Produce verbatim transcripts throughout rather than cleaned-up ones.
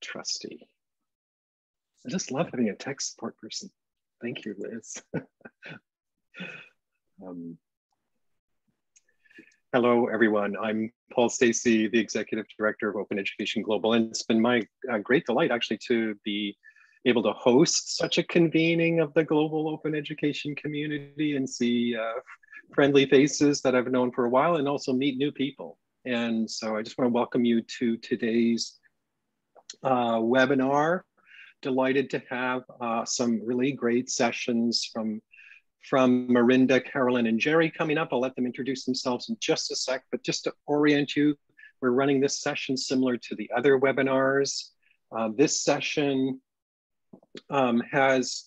trustee. I just love having a tech support person. Thank you, Liz. um, hello, everyone. I'm Paul Stacey, the Executive Director of Open Education Global, and it's been my uh, great delight actually to be able to host such a convening of the global open education community and see uh, friendly faces that I've known for a while and also meet new people. And so I just want to welcome you to today's uh, webinar. Delighted to have uh, some really great sessions from, from Marinda, Carolyn, and Jerry coming up. I'll let them introduce themselves in just a sec, but just to orient you, we're running this session similar to the other webinars. Uh, this session um, has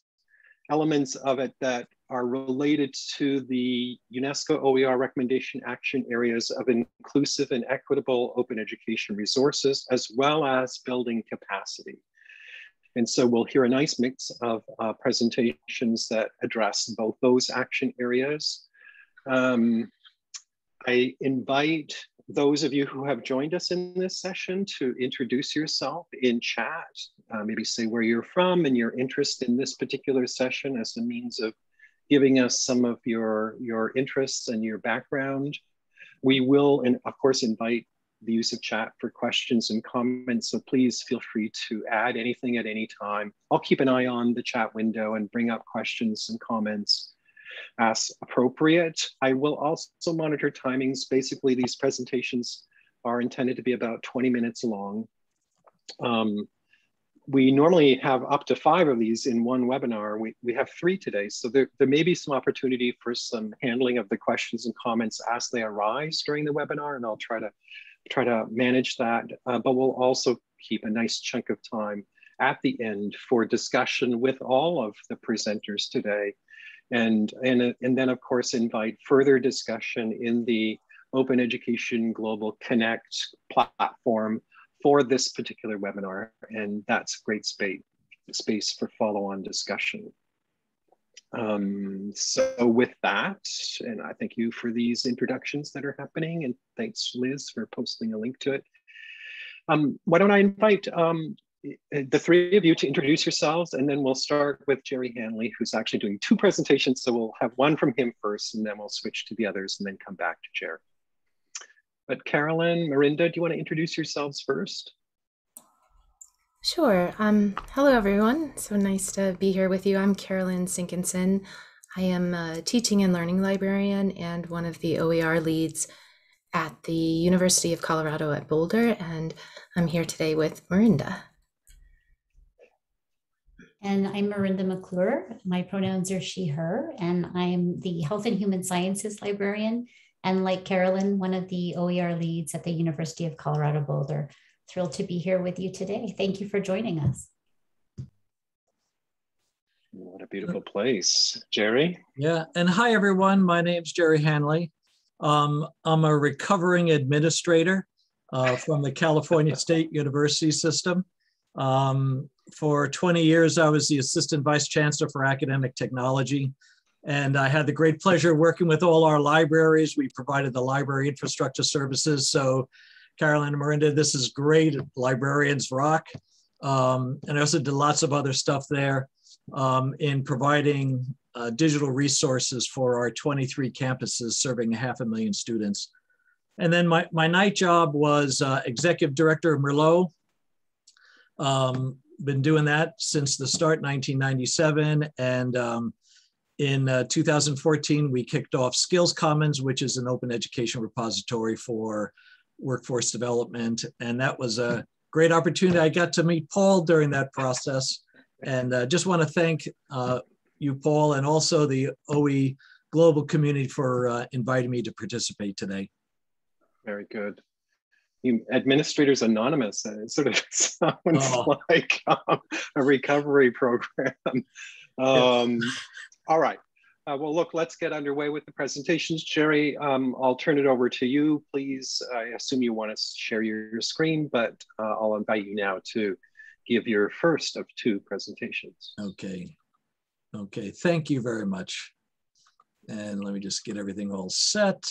elements of it that are related to the UNESCO O E R recommendation action areas of inclusive and equitable open education resources, as well as building capacity. And so we'll hear a nice mix of uh, presentations that address both those action areas. Um, I invite those of you who have joined us in this session to introduce yourself in chat, uh, maybe say where you're from and your interest in this particular session as a means of giving us some of your, your interests and your background. We will, and of course, invite the use of chat for questions and comments. So please feel free to add anything at any time. I'll keep an eye on the chat window and bring up questions and comments as appropriate. I will also monitor timings. Basically, these presentations are intended to be about twenty minutes long. Um, we normally have up to five of these in one webinar. We, we have three today. So there, there may be some opportunity for some handling of the questions and comments as they arise during the webinar, and I'll try to try to manage that, uh, but we'll also keep a nice chunk of time at the end for discussion with all of the presenters today. And, and, and then of course, invite further discussion in the Open Education Global Connect platform for this particular webinar. And that's a great space, space for follow-on discussion. Um, so with that, and I thank you for these introductions that are happening, and thanks Liz for posting a link to it. Um, why don't I invite um, the three of you to introduce yourselves, and then we'll start with Jerry Hanley, who's actually doing two presentations. So we'll have one from him first, and then we'll switch to the others and then come back to Jerry. But Carolyn, Marinda, do you want to introduce yourselves first? Sure. Um, hello, everyone. So nice to be here with you. I'm Carolyn Sinkinson. I am a teaching and learning librarian and one of the O E R leads at the University of Colorado at Boulder. And I'm here today with Marinda. And I'm Marinda McClure. My pronouns are she, her, and I'm the Health and Human Sciences librarian. And like Carolyn, one of the O E R leads at the University of Colorado Boulder. Thrilled to be here with you today. Thank you for joining us. What a beautiful place. Jerry? Yeah, and hi everyone. My name's Jerry Hanley. Um, I'm a recovering administrator uh, from the California State University System. Um, for twenty years, I was the Assistant Vice Chancellor for Academic Technology, and I had the great pleasure of working with all our libraries. We provided the library infrastructure services. So Carolyn and Marinda, this is great. Librarians rock. Um, and I also did lots of other stuff there um, in providing uh, digital resources for our twenty-three campuses serving half a million students. And then my, my night job was uh, executive director of Merlot. Um, been doing that since the start, nineteen ninety-seven. And um, in uh, two thousand fourteen, we kicked off Skills Commons, which is an open education repository for workforce development. And that was a great opportunity. I got to meet Paul during that process. And uh, just want to thank uh, you, Paul, and also the O E Global community for uh, inviting me to participate today. Very good. You, Administrators Anonymous, it sort of sounds oh. like um, a recovery program. um, all right. Uh, well, look, let's get underway with the presentations. Jerry, um, I'll turn it over to you, please. I assume you want to share your, your screen, but uh, I'll invite you now to give your first of two presentations. Okay. Okay, thank you very much. And let me just get everything all set.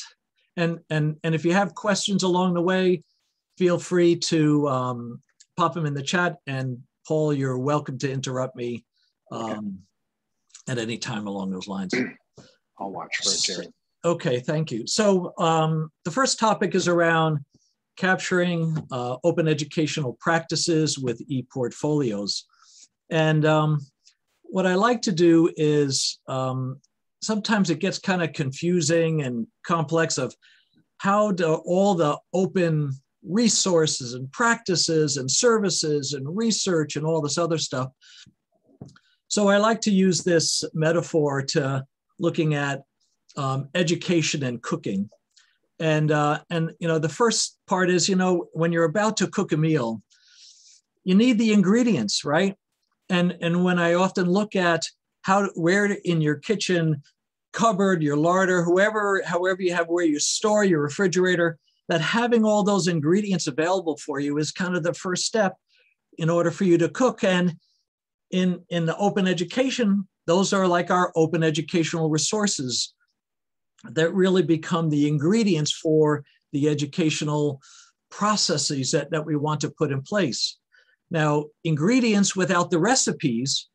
And, and, and if you have questions along the way, feel free to um, pop them in the chat, and Paul, you're welcome to interrupt me um, okay. at any time along those lines. I'll watch for it, Jerry. Okay, thank you. So um, the first topic is around capturing uh, open educational practices with e-portfolios. And um, what I like to do is, um, sometimes it gets kind of confusing and complex of how do all the open resources and practices and services and research and all this other stuff. So I like to use this metaphor to looking at um, education and cooking. And, uh, and, you know, the first part is, you know, when you're about to cook a meal, you need the ingredients, right? And, and when I often look at how, where in your kitchen cupboard, your larder, whoever, however you have where you store your refrigerator, that having all those ingredients available for you is kind of the first step in order for you to cook. And in, in the open education, those are like our open educational resources that really become the ingredients for the educational processes that, that we want to put in place. Now, ingredients without the recipes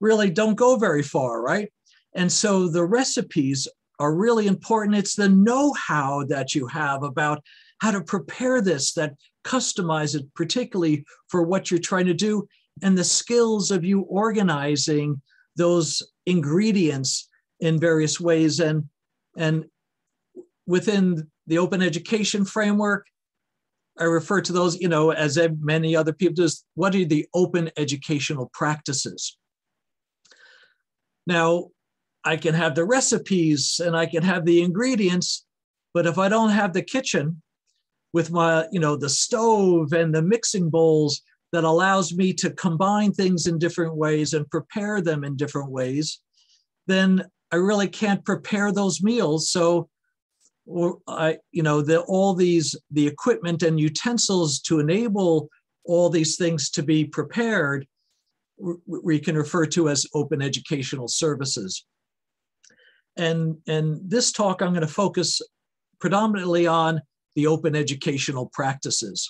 really don't go very far, right? And so the recipes are really important. It's the know-how that you have about how to prepare this, that customize it particularly for what you're trying to do, and the skills of you organizing those ingredients in various ways. And And within the open education framework, I refer to those, you know, as many other people do, what are the open educational practices? Now, I can have the recipes and I can have the ingredients, but if I don't have the kitchen with my, you know, the stove and the mixing bowls that allows me to combine things in different ways and prepare them in different ways, then I really can't prepare those meals. So, or I, you know, the, all these, the equipment and utensils to enable all these things to be prepared, we can refer to as open educational services. And, and this talk, I'm going to focus predominantly on the open educational practices.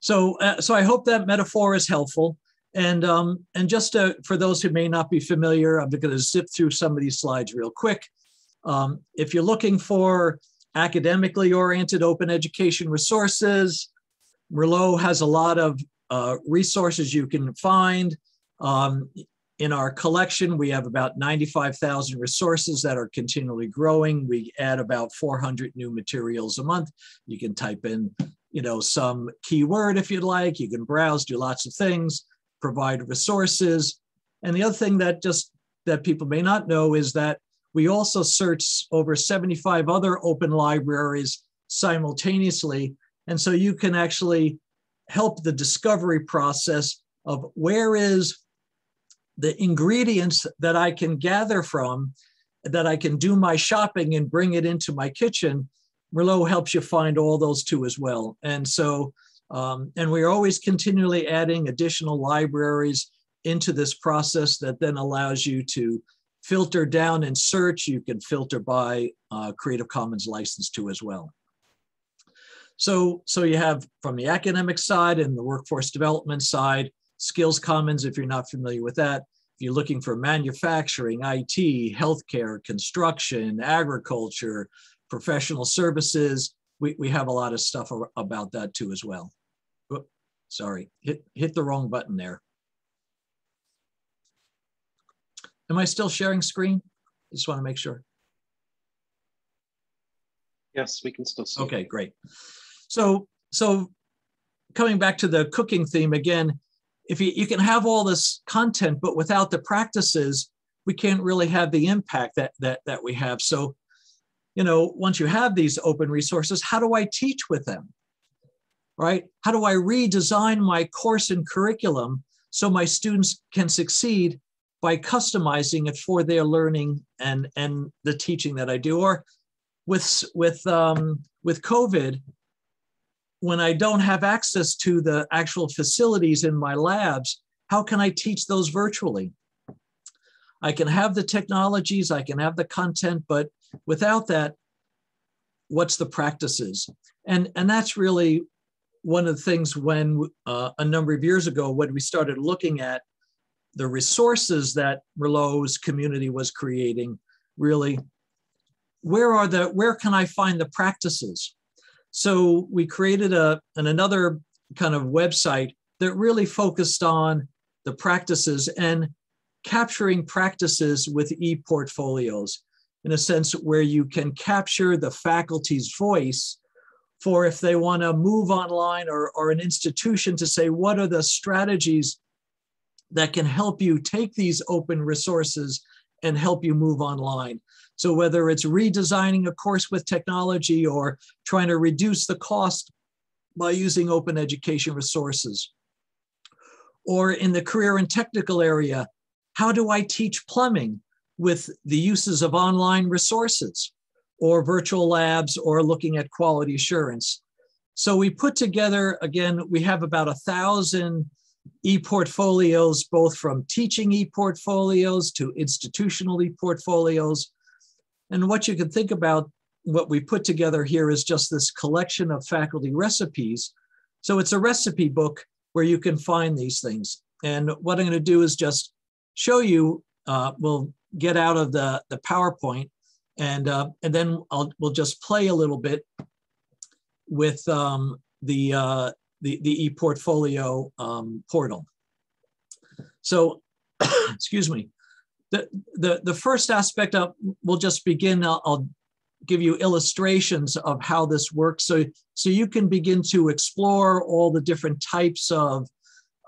So, uh, so I hope that metaphor is helpful. And, um, and just to, for those who may not be familiar, I'm going to zip through some of these slides real quick. Um, if you're looking for academically oriented open education resources, Merlot has a lot of uh, resources you can find. Um, in our collection, we have about ninety-five thousand resources that are continually growing. We add about four hundred new materials a month. You can type in, you know, some keyword if you'd like. You can browse, do lots of things, provide resources. And the other thing that just that people may not know is that we also search over seventy-five other open libraries simultaneously. And so you can actually help the discovery process of where is the ingredients that I can gather from, that I can do my shopping and bring it into my kitchen. Merlot helps you find all those too as well. And so Um, and we're always continually adding additional libraries into this process that then allows you to filter down and search. You can filter by uh, Creative Commons license too as well. So, so you have from the academic side and the workforce development side, Skills Commons, if you're not familiar with that. If you're looking for manufacturing, I T, healthcare, construction, agriculture, professional services, We, we have a lot of stuff about that too as well. Oops, sorry, hit, hit the wrong button there. Am I still sharing screen? I just want to make sure. Yes, we can still see. Okay, great. So, so coming back to the cooking theme again, if you, you can have all this content, but without the practices, we can't really have the impact that, that, that we have. So, you know, once you have these open resources, how do I teach with them, right? How do I redesign my course and curriculum so my students can succeed by customizing it for their learning and, and the teaching that I do? Or with, with, um, with COVID, when I don't have access to the actual facilities in my labs, how can I teach those virtually? I can have the technologies, I can have the content, but without that, what's the practices? And, and that's really one of the things when uh, a number of years ago, when we started looking at the resources that Merlot's community was creating, really, where are the, where can I find the practices? So we created a, an, another kind of website that really focused on the practices and capturing practices with e-portfolios, in a sense where you can capture the faculty's voice for if they want to move online or, or an institution to say, what are the strategies that can help you take these open resources and help you move online. So whether it's redesigning a course with technology or trying to reduce the cost by using open education resources. Or in the career and technical area, how do I teach plumbing with the uses of online resources or virtual labs or looking at quality assurance? So we put together, again, we have about a thousand e-portfolios, both from teaching e-portfolios to institutional e-portfolios. And what you can think about, what we put together here is just this collection of faculty recipes. So it's a recipe book where you can find these things. And what I'm going to do is just show you, uh, we'll get out of the, the PowerPoint, and, uh, and then I'll, we'll just play a little bit with um, the, uh, the, the e-portfolio um, portal. So, excuse me. The, the, the first aspect of, we'll just begin, I'll, I'll give you illustrations of how this works. So, so you can begin to explore all the different types of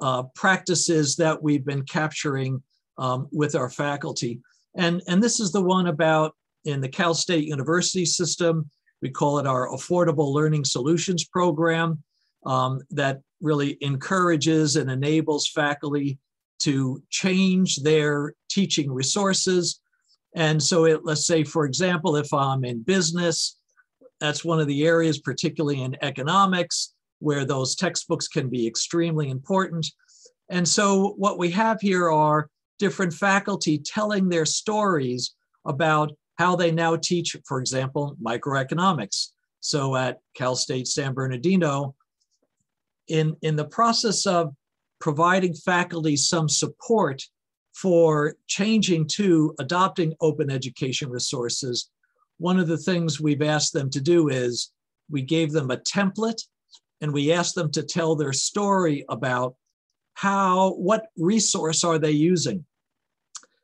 uh, practices that we've been capturing um, with our faculty. And, and this is the one about in the Cal State University System. We call it our Affordable Learning Solutions Program um, that really encourages and enables faculty to change their teaching resources. And so it, let's say, for example, if I'm in business, that's one of the areas, particularly in economics, where those textbooks can be extremely important. And so what we have here are different faculty telling their stories about how they now teach, for example, microeconomics. So at Cal State San Bernardino, in, in the process of providing faculty some support for changing to adopting open education resources, one of the things we've asked them to do is we gave them a template and we asked them to tell their story about how, what resource are they using?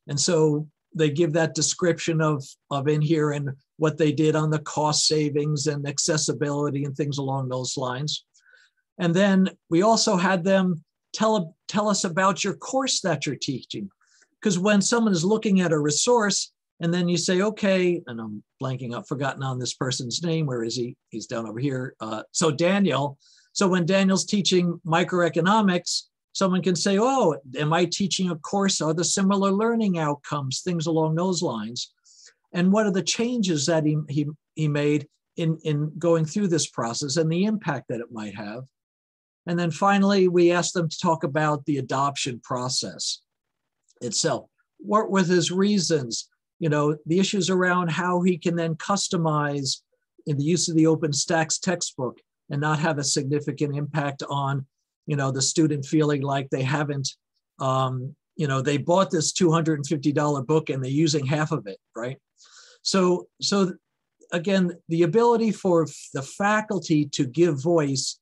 And so they give that description of, of in here and what they did on the cost savings and accessibility and things along those lines. And then we also had them Tell, tell us about your course that you're teaching. Because when someone is looking at a resource and then you say, okay, and I'm blanking, I've forgotten on this person's name, where is he? He's down over here. Uh, so Daniel, so when Daniel's teaching microeconomics, someone can say, oh, am I teaching a course? Are there similar learning outcomes? Things along those lines. And what are the changes that he, he, he made in, in going through this process and the impact that it might have? And then finally, we asked them to talk about the adoption process itself. What were his reasons? You know, the issues around how he can then customize in the use of the OpenStax textbook and not have a significant impact on, you know, the student feeling like they haven't, um, you know, they bought this two hundred fifty dollar book and they're using half of it, right? So, so again, the ability for the faculty to give voice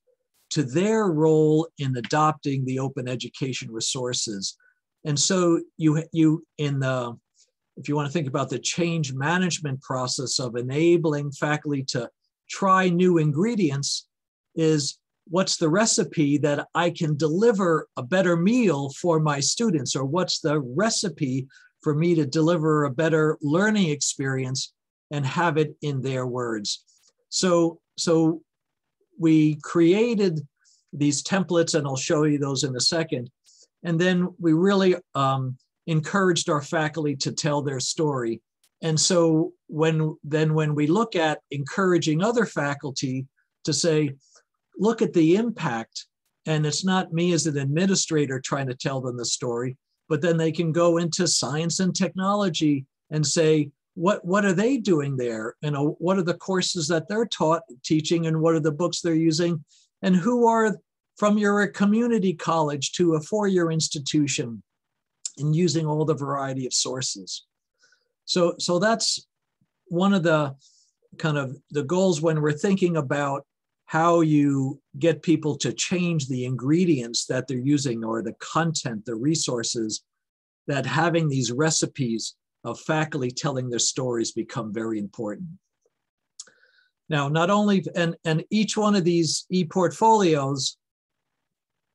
to their role in adopting the open education resources. And so you, you in the, if you want to think about the change management process of enabling faculty to try new ingredients, is what's the recipe that I can deliver a better meal for my students, or what's the recipe for me to deliver a better learning experience and have it in their words. So, so we created these templates, and I'll show you those in a second. And then we really um, encouraged our faculty to tell their story. And so when then when we look at encouraging other faculty to say, look at the impact, and it's not me as an administrator trying to tell them the story, but then they can go into science and technology and say, What, what are they doing there? You know, what are the courses that they're taught, teaching, and what are the books they're using? and who are from your community college to a four-year institution, and using all the variety of sources. So, so that's one of the kind of the goals when we're thinking about how you get people to change the ingredients that they're using or the content, the resources, that having these recipes of faculty telling their stories become very important. Now, not only, and, and each one of these e-portfolios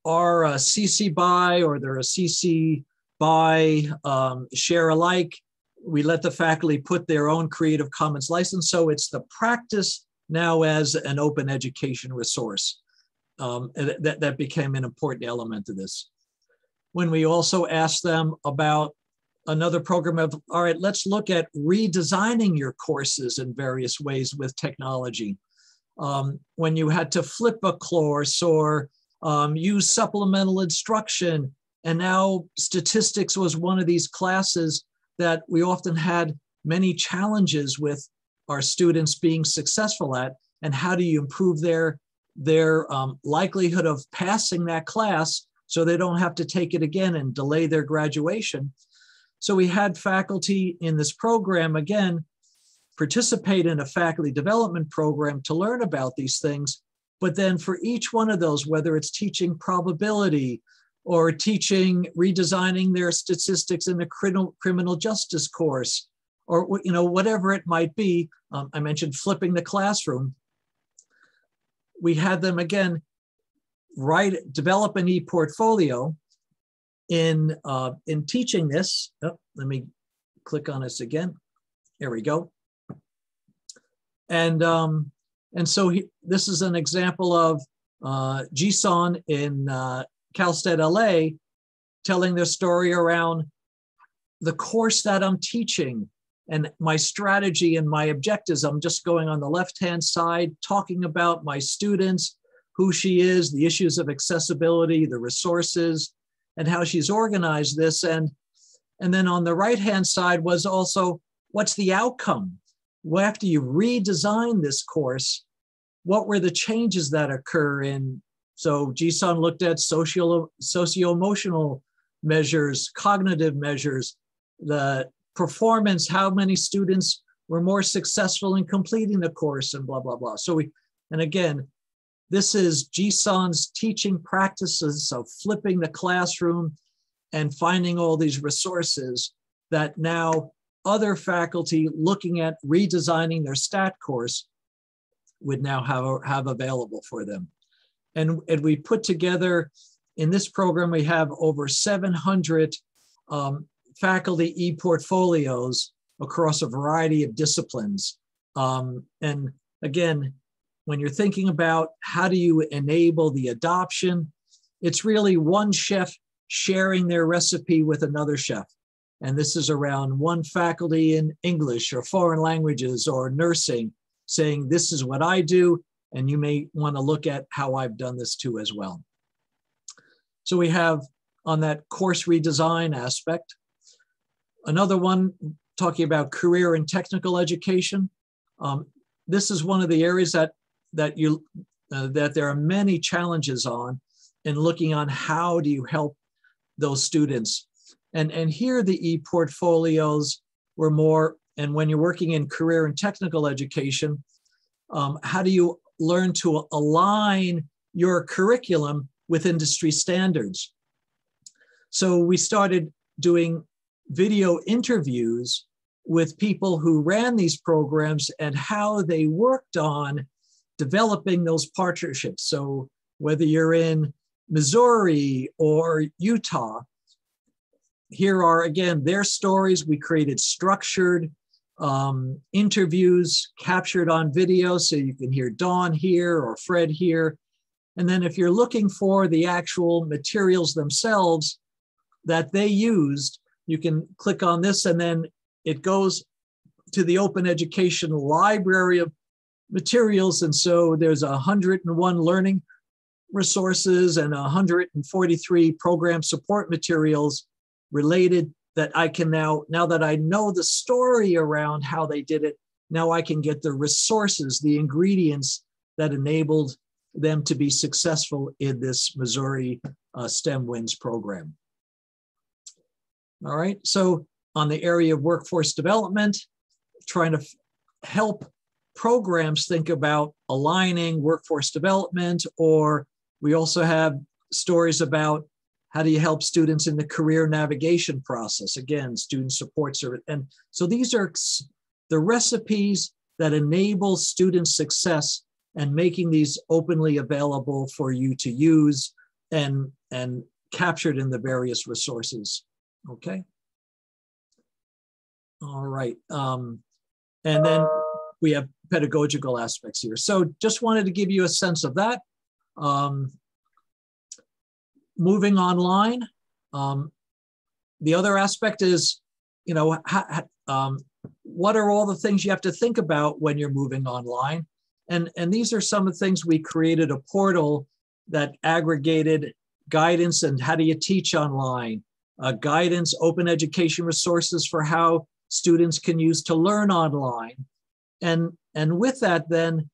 are a C C BY or they're a C C BY um, share alike. We let the faculty put their own Creative Commons license. So it's the practice now as an open education resource. Um, that, that became an important element of this. When we also asked them about another program of, all right, let's look at redesigning your courses in various ways with technology. Um, when you had to flip a course or um, use supplemental instruction, and now statistics was one of these classes that we often had many challenges with our students being successful at, and how do you improve their, their um, likelihood of passing that class so they don't have to take it again and delay their graduation. So we had faculty in this program, again, participate in a faculty development program to learn about these things, but then for each one of those, whether it's teaching probability or teaching redesigning their statistics in the criminal, criminal justice course, or you know whatever it might be, um, I mentioned flipping the classroom, we had them again write, develop an e-portfolio in, uh, in teaching this. Oh, let me click on this again. Here we go. And, um, and so he, this is an example of uh, Jisun in uh, Cal State L A telling their story around the course that I'm teaching and my strategy and my objectives. I'm just going on the left-hand side, talking about my students, who she is, the issues of accessibility, the resources, and how she's organized this. And, and then on the right-hand side was also, what's the outcome? Well, after you redesign this course, what were the changes that occur in? So Jisun looked at social, socio-emotional measures, cognitive measures, the performance, how many students were more successful in completing the course, and blah, blah, blah. So we, and again, this is Jisun's teaching practices of flipping the classroom and finding all these resources that now other faculty looking at redesigning their STAT course would now have, have available for them. And, and we put together, in this program, we have over seven hundred um, faculty e-portfolios across a variety of disciplines. Um, and again, when you're thinking about how do you enable the adoption, it's really one chef sharing their recipe with another chef. And this is around one faculty in English or foreign languages or nursing saying, this is what I do, and you may want to look at how I've done this too as well. So we have on that course redesign aspect, another one talking about career and technical education. Um, this is one of the areas that that you uh, that there are many challenges on in looking on how do you help those students. And, and here the e-portfolios were more, and when you're working in career and technical education, um, how do you learn to align your curriculum with industry standards? So we started doing video interviews with people who ran these programs and how they worked on developing those partnerships. So whether you're in Missouri or Utah, here are, again, their stories. We created structured um, interviews captured on video, so you can hear Dawn here or Fred here. And then if you're looking for the actual materials themselves that they used, you can click on this, and then it goes to the Open Education Library of Materials. And so there's one hundred and one learning resources and one hundred forty-three program support materials related that I can now, now that I know the story around how they did it, now I can get the resources, the ingredients that enabled them to be successful in this Missouri uh, STEM Wins program. All right, so on the area of workforce development, trying to help programs think about aligning workforce development, or we also have stories about how do you help students in the career navigation process? Again, student support service. And so these are the recipes that enable student success and making these openly available for you to use and, and captured in the various resources, okay? All right, um, and then we have pedagogical aspects here. So just wanted to give you a sense of that. Um, moving online, um, the other aspect is, you know, ha, um, what are all the things you have to think about when you're moving online? And, and these are some of the things. We created a portal that aggregated guidance and how do you teach online, uh, guidance, open education resources for how students can use to learn online. And, and with that then,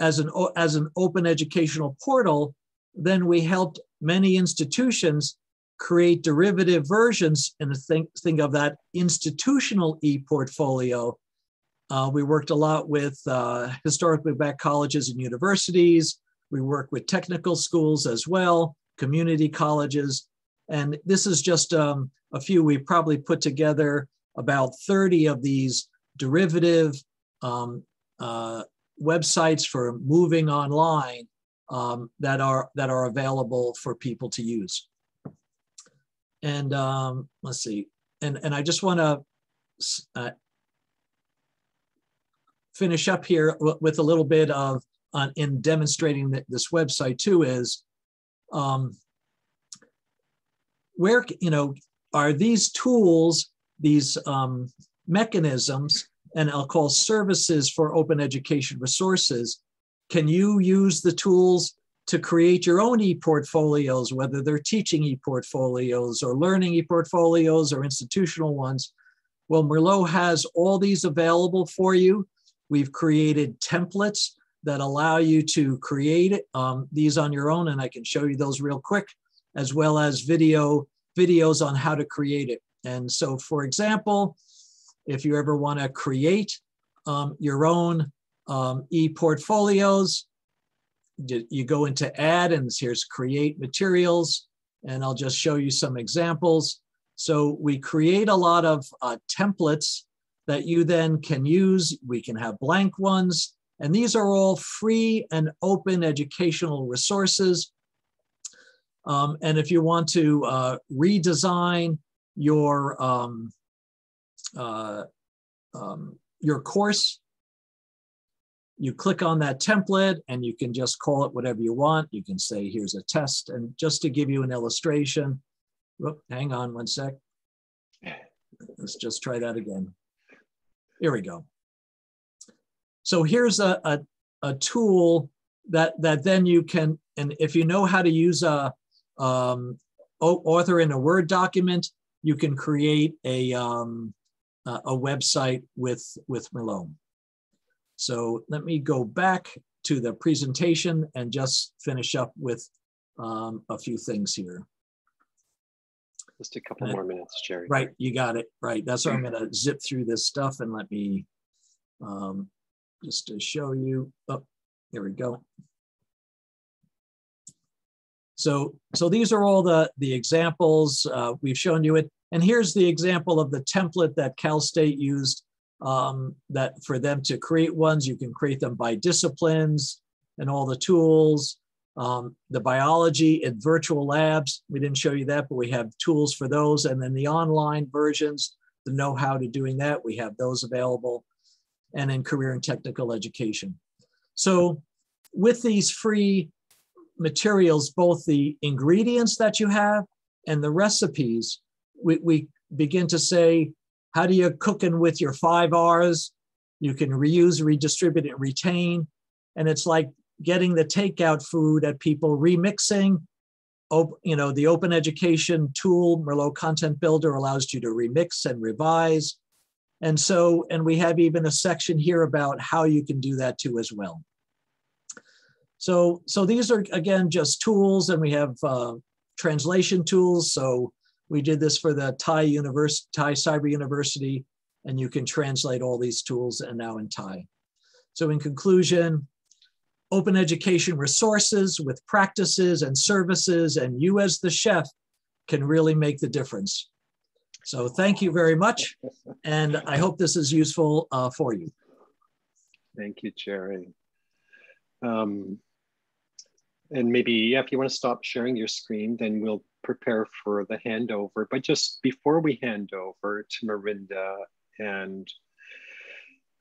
as an, as an open educational portal, then we helped many institutions create derivative versions and think, think of that institutional e-portfolio. Uh, we worked a lot with uh, historically black colleges and universities. We work with technical schools as well, community colleges. And this is just um, a few. We probably put together about thirty of these derivative um, uh, websites for moving online um, that are, that are available for people to use. And um, let's see, and, and I just wanna, uh, finish up here with a little bit of, uh, in demonstrating that this website too is, um, where, you know, are these tools, these um, mechanisms, and I'll call services for open education resources, can you use the tools to create your own e-portfolios, whether they're teaching e-portfolios or learning e-portfolios or institutional ones? Well, Merlot has all these available for you. We've created templates that allow you to create um, these on your own, and I can show you those real quick, as well as video videos on how to create it. And so, for example, if you ever want to create um, your own um, e-portfolios, you go into Add, and here's Create Materials, and I'll just show you some examples. So we create a lot of uh, templates that you then can use. We can have blank ones. And these are all free and open educational resources. Um, and if you want to uh, redesign your, um, uh, um, your course, you click on that template and you can just call it whatever you want. You can say, here's a test. And just to give you an illustration, whoop, hang on one sec. Let's just try that again. Here we go. So here's a, a, a tool that, that then you can, and if you know how to use a um, author in a Word document, you can create a, um, a website with, with Merlot. So let me go back to the presentation and just finish up with um, a few things here. Just a couple more minutes, Jerry. Right, you got it. Right, that's why I'm going to zip through this stuff, and let me um, just to show you. Oh, there we go. So, so these are all the the examples uh, we've shown you it, and here's the example of the template that Cal State used um, that for them to create ones. You can create them by disciplines and all the tools. Um, the biology in virtual labs, we didn't show you that, but we have tools for those. And then the online versions, the know-how to doing that, we have those available. And in career and technical education. So with these free materials, both the ingredients that you have and the recipes, we, we begin to say, how do you cook in with your five R's? You can reuse, redistribute, and retain. And it's like getting the takeout food at people, remixing. Op, you know, the open education tool, Merlot Content Builder, allows you to remix and revise. And so, and we have even a section here about how you can do that too as well. So, so these are, again, just tools, and we have uh, translation tools. So we did this for the Thai University, Thai Cyber University, and you can translate all these tools and now in Thai. So in conclusion, open education resources with practices and services, and you as the chef can really make the difference. So thank you very much, and I hope this is useful uh, for you. Thank you, Jerry. Um, and maybe, yeah, if you want to stop sharing your screen, then we'll prepare for the handover. But just before we hand over to Marinda and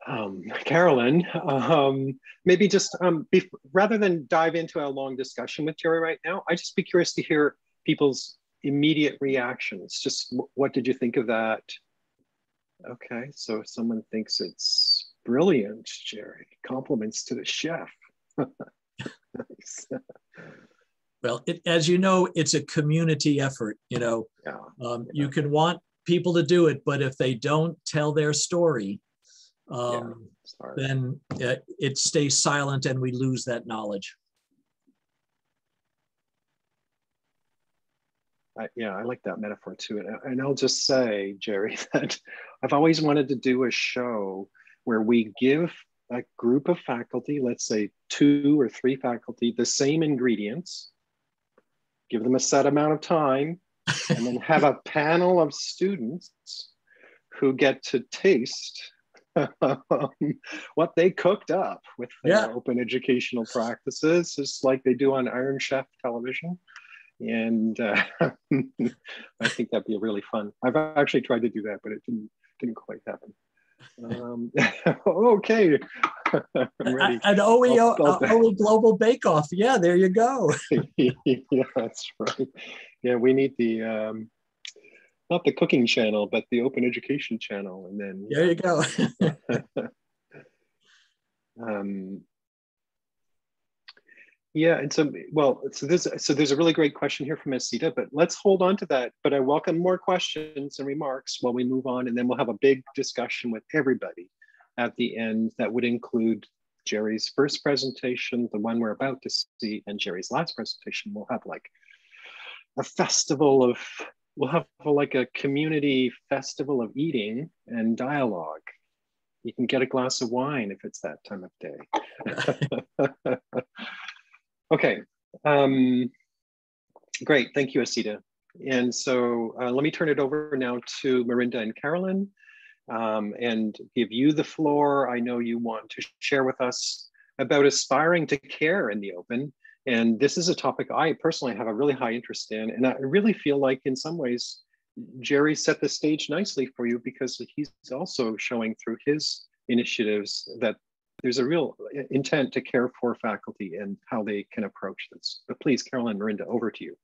um, Carolyn, um, maybe just um, rather than dive into a long discussion with Jerry right now, I'd just be curious to hear people's immediate reactions. Just what did you think of that? Okay, so if someone thinks it's brilliant, Jerry, compliments to the chef. Nice. Well, it, as you know, it's a community effort, you know. Yeah, um, yeah. You can want people to do it, but if they don't tell their story, um, yeah, then it, it stays silent and we lose that knowledge. I, yeah, I like that metaphor too. And, and I'll just say, Jerry, that I've always wanted to do a show where we give a group of faculty, let's say two or three faculty, the same ingredients, give them a set amount of time, and then have a panel of students who get to taste what they cooked up with their yeah. open educational practices, just like they do on Iron Chef television. And uh, I think that'd be really fun. I've actually tried to do that, but it didn't, didn't quite happen. Um, okay. I'm ready. An O E R, O E R Global Bake Off. Yeah, there you go. Yeah, that's right. Yeah, we need the, um, not the cooking channel, but the open education channel. And then there you go. um, Yeah, and so, well, so there's, so there's a really great question here from Asita, but let's hold on to that. But I welcome more questions and remarks while we move on, and then we'll have a big discussion with everybody at the end that would include Jerry's first presentation, the one we're about to see, and Jerry's last presentation. We'll have like a festival of, we'll have like a community festival of eating and dialogue. You can get a glass of wine if it's that time of day. Okay, um, great, thank you, Asita. And so uh, let me turn it over now to Marinda and Carolyn um, and give you the floor. I know you want to share with us about aspiring to care in the open. And this is a topic I personally have a really high interest in. And I really feel like in some ways, Jerry set the stage nicely for you because he's also showing through his initiatives that there's a real intent to care for faculty and how they can approach this. But please, Carolyn, Marinda, over to you.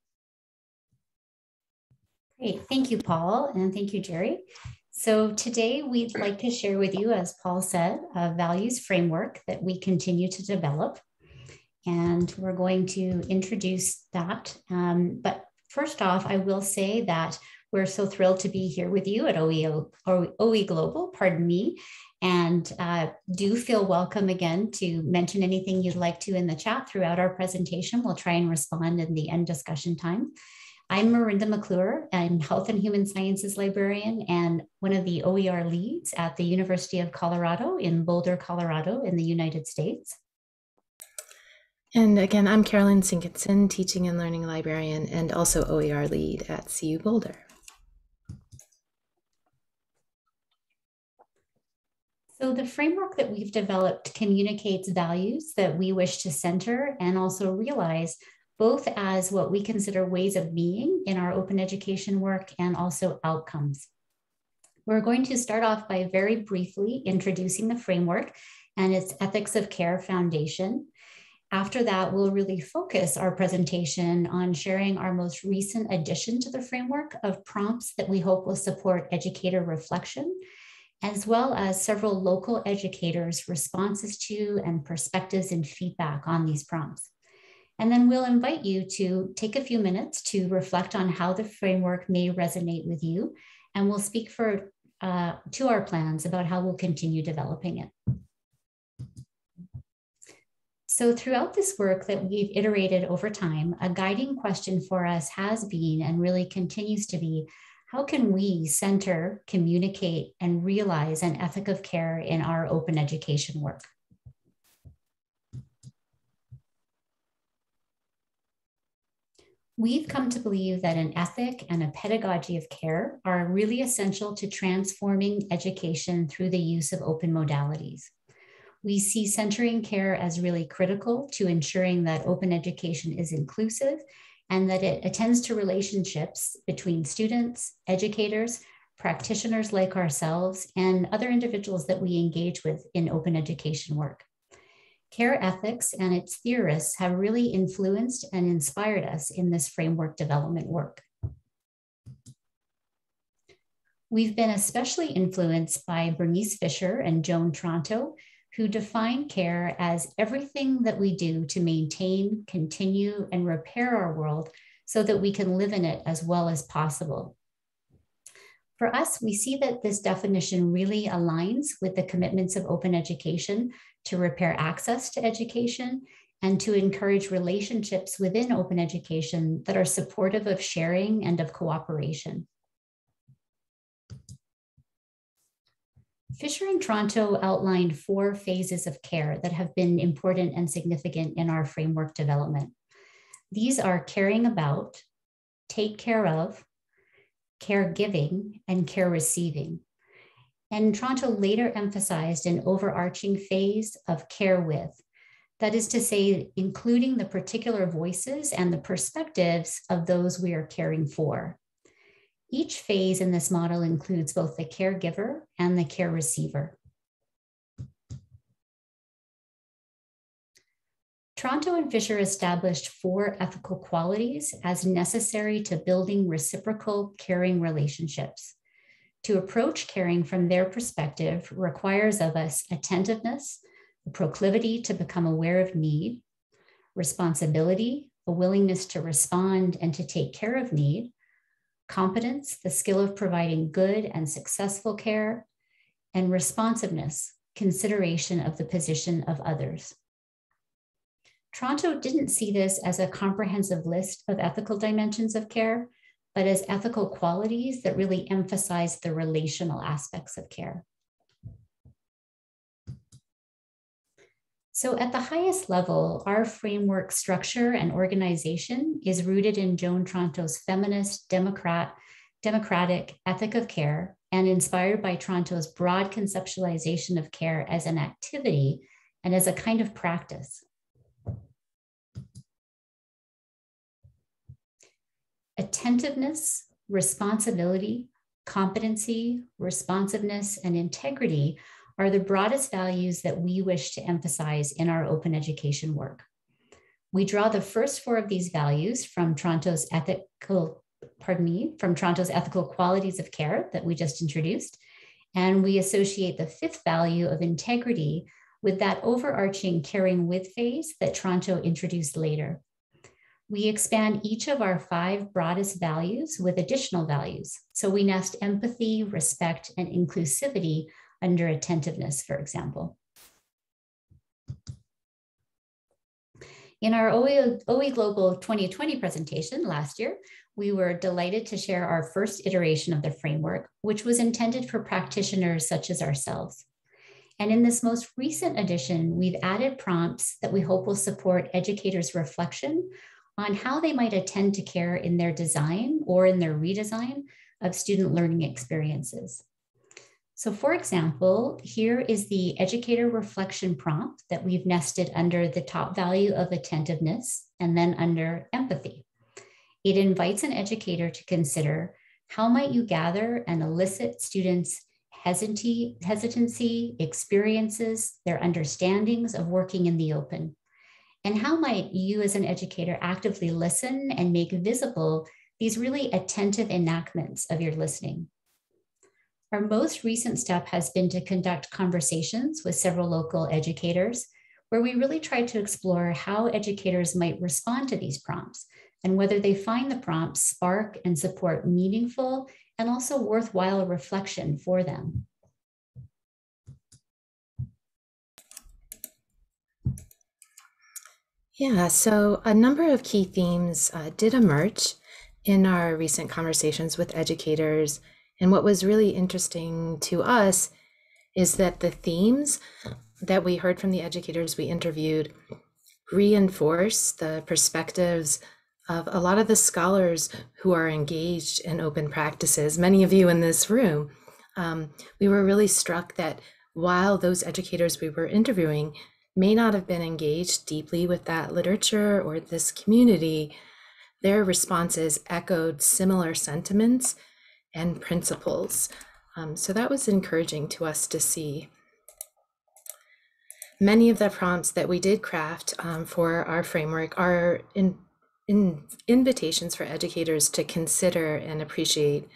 Great, thank you, Paul, and thank you, Jerry. So today we'd like to share with you, as Paul said, a values framework that we continue to develop. And we're going to introduce that. Um, but first off, I will say that we're so thrilled to be here with you at O E O, or O E Global, pardon me. And uh, do feel welcome again to mention anything you'd like to in the chat throughout our presentation. We'll try and respond in the end discussion time. I'm Marinda McClure, I'm Health and Human Sciences librarian and one of the O E R leads at the University of Colorado in Boulder, Colorado in the United States. And again, I'm Carolyn Sinkinson, teaching and learning librarian and also O E R lead at C U Boulder. So the framework that we've developed communicates values that we wish to center and also realize both as what we consider ways of being in our open education work and also outcomes. We're going to start off by very briefly introducing the framework and its ethics of care foundation. After that, we'll really focus our presentation on sharing our most recent addition to the framework of prompts that we hope will support educator reflection, as well as several local educators' responses to and perspectives and feedback on these prompts. And then we'll invite you to take a few minutes to reflect on how the framework may resonate with you, and we'll speak for, uh, to our plans about how we'll continue developing it. So throughout this work that we've iterated over time, a guiding question for us has been and really continues to be, how can we center, communicate, and realize an ethic of care in our open education work? We've come to believe that an ethic and a pedagogy of care are really essential to transforming education through the use of open modalities. We see centering care as really critical to ensuring that open education is inclusive and that it attends to relationships between students, educators, practitioners like ourselves, and other individuals that we engage with in open education work. Care ethics and its theorists have really influenced and inspired us in this framework development work. We've been especially influenced by Bernice Fisher and Joan Tronto, who define care as everything that we do to maintain, continue, and repair our world so that we can live in it as well as possible. For us, we see that this definition really aligns with the commitments of open education to repair access to education and to encourage relationships within open education that are supportive of sharing and of cooperation. Fisher and Tronto outlined four phases of care that have been important and significant in our framework development. These are caring about, take care of, care giving, and care receiving. And Tronto later emphasized an overarching phase of care with, that is to say, including the particular voices and the perspectives of those we are caring for. Each phase in this model includes both the caregiver and the care receiver. Tronto and Fisher established four ethical qualities as necessary to building reciprocal caring relationships. To approach caring from their perspective requires of us attentiveness, a proclivity to become aware of need, responsibility, a willingness to respond and to take care of need, competence, the skill of providing good and successful care, and responsiveness, consideration of the position of others. Tronto didn't see this as a comprehensive list of ethical dimensions of care, but as ethical qualities that really emphasize the relational aspects of care. So at the highest level, our framework structure and organization is rooted in Joan Tronto's feminist, democrat, democratic ethic of care, and inspired by Tronto's broad conceptualization of care as an activity and as a kind of practice. Attentiveness, responsibility, competency, responsiveness, and integrity are the broadest values that we wish to emphasize in our open education work. We draw the first four of these values from Tronto's ethical, pardon me, from Tronto's ethical qualities of care that we just introduced, and we associate the fifth value of integrity with that overarching caring with phase that Tronto introduced later. We expand each of our five broadest values with additional values. So we nest empathy, respect, and inclusivity under attentiveness, for example. In our O E Global twenty twenty presentation last year, we were delighted to share our first iteration of the framework, which was intended for practitioners such as ourselves. And in this most recent edition, we've added prompts that we hope will support educators' reflection on how they might attend to care in their design or in their redesign of student learning experiences. So for example, here is the educator reflection prompt that we've nested under the top value of attentiveness and then under empathy. It invites an educator to consider how might you gather and elicit students' hesitancy, experiences, their understandings of working in the open. And how might you as an educator actively listen and make visible these really attentive enactments of your listening? Our most recent step has been to conduct conversations with several local educators, where we really tried to explore how educators might respond to these prompts and whether they find the prompts spark and support meaningful and also worthwhile reflection for them. Yeah, so a number of key themes uh, did emerge in our recent conversations with educators. And what was really interesting to us is that the themes that we heard from the educators we interviewed reinforce the perspectives of a lot of the scholars who are engaged in open practices, many of you in this room. Um, we were really struck that while those educators we were interviewing may not have been engaged deeply with that literature or this community, their responses echoed similar sentiments and principles. Um, so that was encouraging to us to see. Many of the prompts that we did craft um, for our framework are in, in invitations for educators to consider and appreciate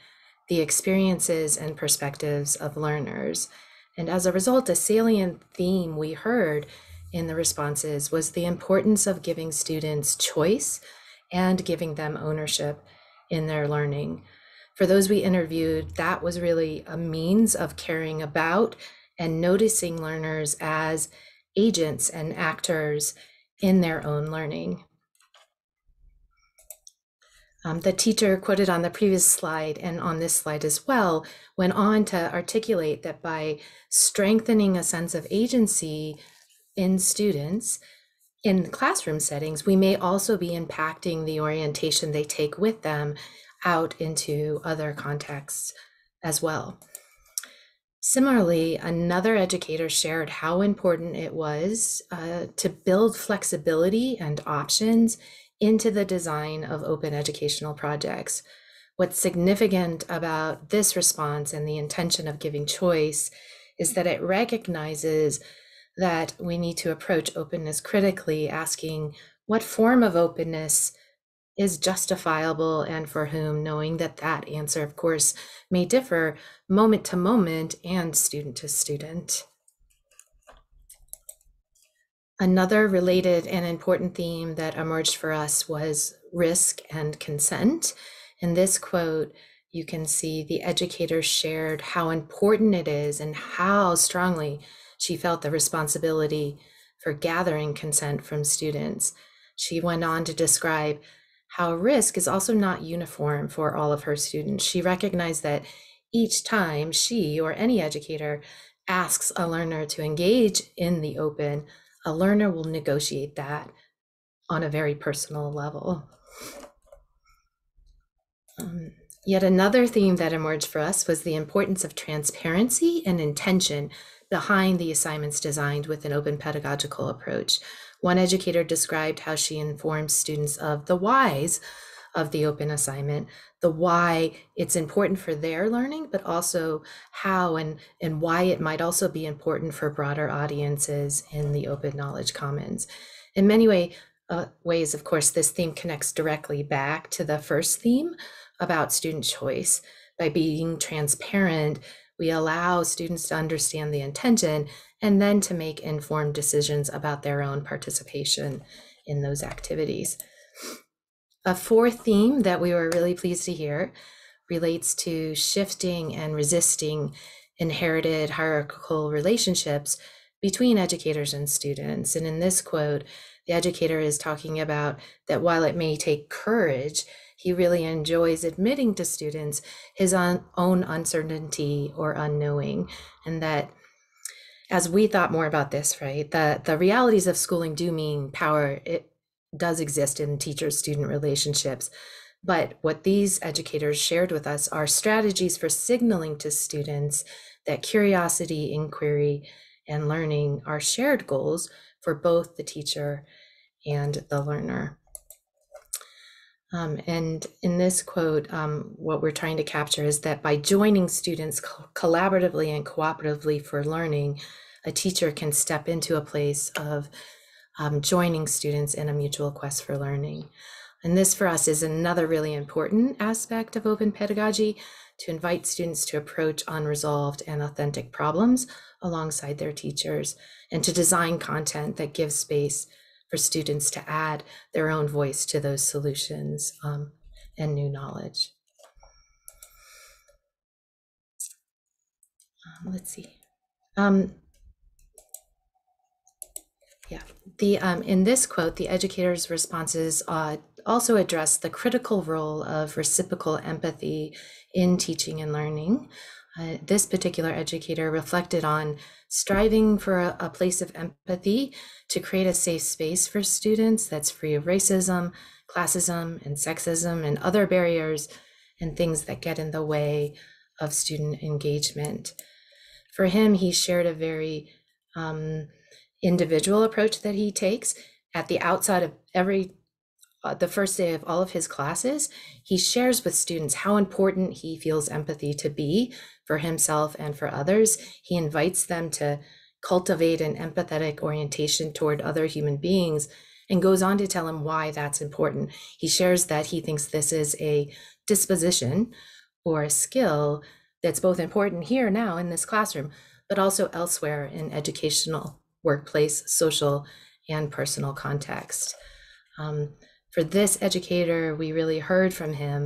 the experiences and perspectives of learners. And as a result, a salient theme we heard in the responses was the importance of giving students choice and giving them ownership in their learning. For those we interviewed, that was really a means of caring about and noticing learners as agents and actors in their own learning. Um, the teacher quoted on the previous slide and on this slide as well went on to articulate that by strengthening a sense of agency in students in classroom settings, we may also be impacting the orientation they take with them out into other contexts as well. Similarly, another educator shared how important it was uh, to build flexibility and options into the design of open educational projects. What's significant about this response and the intention of giving choice is that it recognizes that we need to approach openness critically, asking what form of openness is justifiable and for whom, knowing that that answer, of course, may differ moment to moment and student to student. Another related and important theme that emerged for us was risk and consent. In this quote, you can see the educator shared how important it is and how strongly she felt the responsibility for gathering consent from students. She went on to describe how risk is also not uniform for all of her students. She recognized that each time she or any educator asks a learner to engage in the open, a learner will negotiate that on a very personal level. Um, yet another theme that emerged for us was the importance of transparency and intention behind the assignments designed with an open pedagogical approach. One educator described how she informs students of the whys of the open assignment, the why it's important for their learning, but also how and, and why it might also be important for broader audiences in the Open Knowledge Commons. In many way, uh, ways, of course, this theme connects directly back to the first theme about student choice. By being transparent, we allow students to understand the intention and then to make informed decisions about their own participation in those activities. A fourth theme that we were really pleased to hear relates to shifting and resisting inherited hierarchical relationships between educators and students. And in this quote, the educator is talking about that while it may take courage, he really enjoys admitting to students his own uncertainty or unknowing. And that as we thought more about this, right, the, the realities of schooling do mean power. It, does exist in teacher-student relationships. But what these educators shared with us are strategies for signaling to students that curiosity, inquiry, and learning are shared goals for both the teacher and the learner. Um, and in this quote, um, what we're trying to capture is that by joining students co- collaboratively and cooperatively for learning, a teacher can step into a place of Um, joining students in a mutual quest for learning. And this for us is another really important aspect of open pedagogy, to invite students to approach unresolved and authentic problems alongside their teachers, and to design content that gives space for students to add their own voice to those solutions um, and new knowledge. Um, let's see. Um, Yeah, the um, in this quote, the educators' responses uh, also address the critical role of reciprocal empathy in teaching and learning. Uh, this particular educator reflected on striving for a, a place of empathy to create a safe space for students that's free of racism, classism, and sexism, and other barriers and things that get in the way of student engagement. For him, he shared a very um, individual approach that he takes. At the outset of every Uh, the first day of all of his classes, he shares with students how important he feels empathy to be for himself and for others. He invites them to cultivate an empathetic orientation toward other human beings and goes on to tell them why that's important. He shares that he thinks this is a disposition or a skill that's both important here now in this classroom, but also elsewhere in educational, workplace, social, and personal context. Um, For this educator, we really heard from him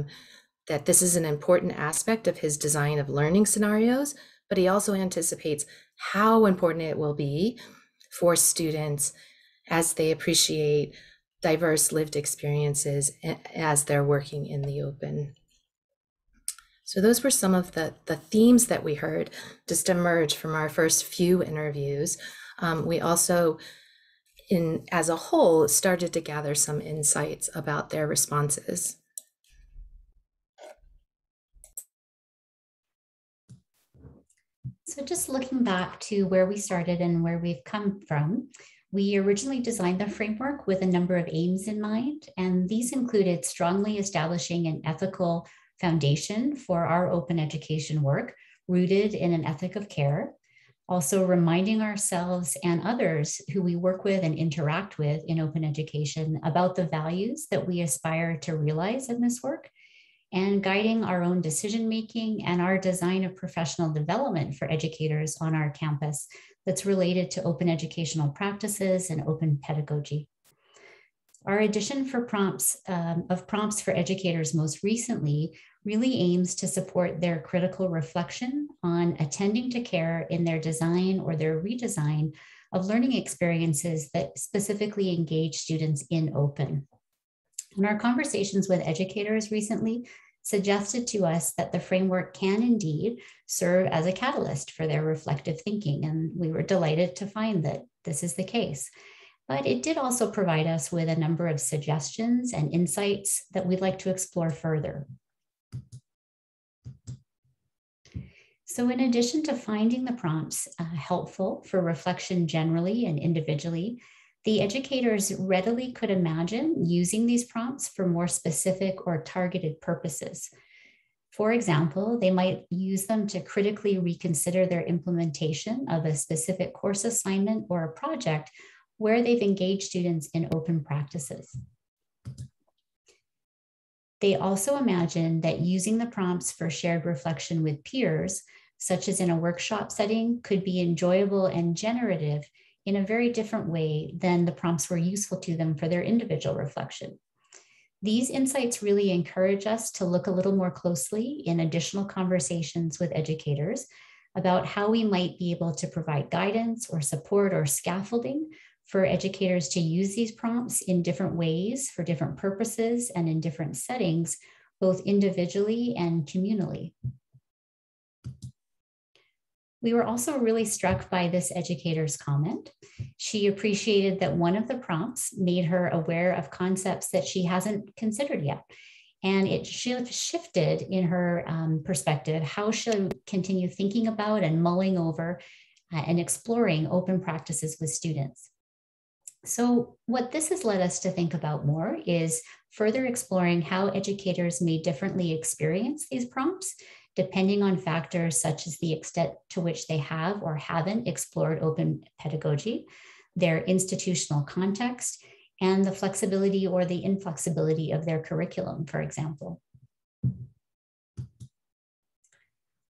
that this is an important aspect of his design of learning scenarios, but he also anticipates how important it will be for students as they appreciate diverse lived experiences as they're working in the open. So those were some of the, the themes that we heard just emerge from our first few interviews. Um, we also In, as a whole, started to gather some insights about their responses. So just looking back to where we started and where we've come from, we originally designed the framework with a number of aims in mind, and these included strongly establishing an ethical foundation for our open education work, rooted in an ethic of care. Also reminding ourselves and others who we work with and interact with in open education about the values that we aspire to realize in this work, and guiding our own decision-making and our design of professional development for educators on our campus that's related to open educational practices and open pedagogy. Our addition for prompts um, of prompts for educators most recently really aims to support their critical reflection on attending to care in their design or their redesign of learning experiences that specifically engage students in open. And our conversations with educators recently suggested to us that the framework can indeed serve as a catalyst for their reflective thinking, and we were delighted to find that this is the case. But it did also provide us with a number of suggestions and insights that we'd like to explore further. So in addition to finding the prompts uh, helpful for reflection generally and individually, the educators readily could imagine using these prompts for more specific or targeted purposes. For example, they might use them to critically reconsider their implementation of a specific course assignment or a project where they've engaged students in open practices. They also imagine that using the prompts for shared reflection with peers, such as in a workshop setting, could be enjoyable and generative in a very different way than the prompts were useful to them for their individual reflection. These insights really encourage us to look a little more closely in additional conversations with educators about how we might be able to provide guidance or support or scaffolding for educators to use these prompts in different ways for different purposes and in different settings, both individually and communally. We were also really struck by this educator's comment. She appreciated that one of the prompts made her aware of concepts that she hasn't considered yet. And it shifted in her um, perspective how she'll continue thinking about and mulling over uh, and exploring open practices with students. So what this has led us to think about more is further exploring how educators may differently experience these prompts, depending on factors such as the extent to which they have or haven't explored open pedagogy, their institutional context, and the flexibility or the inflexibility of their curriculum, for example.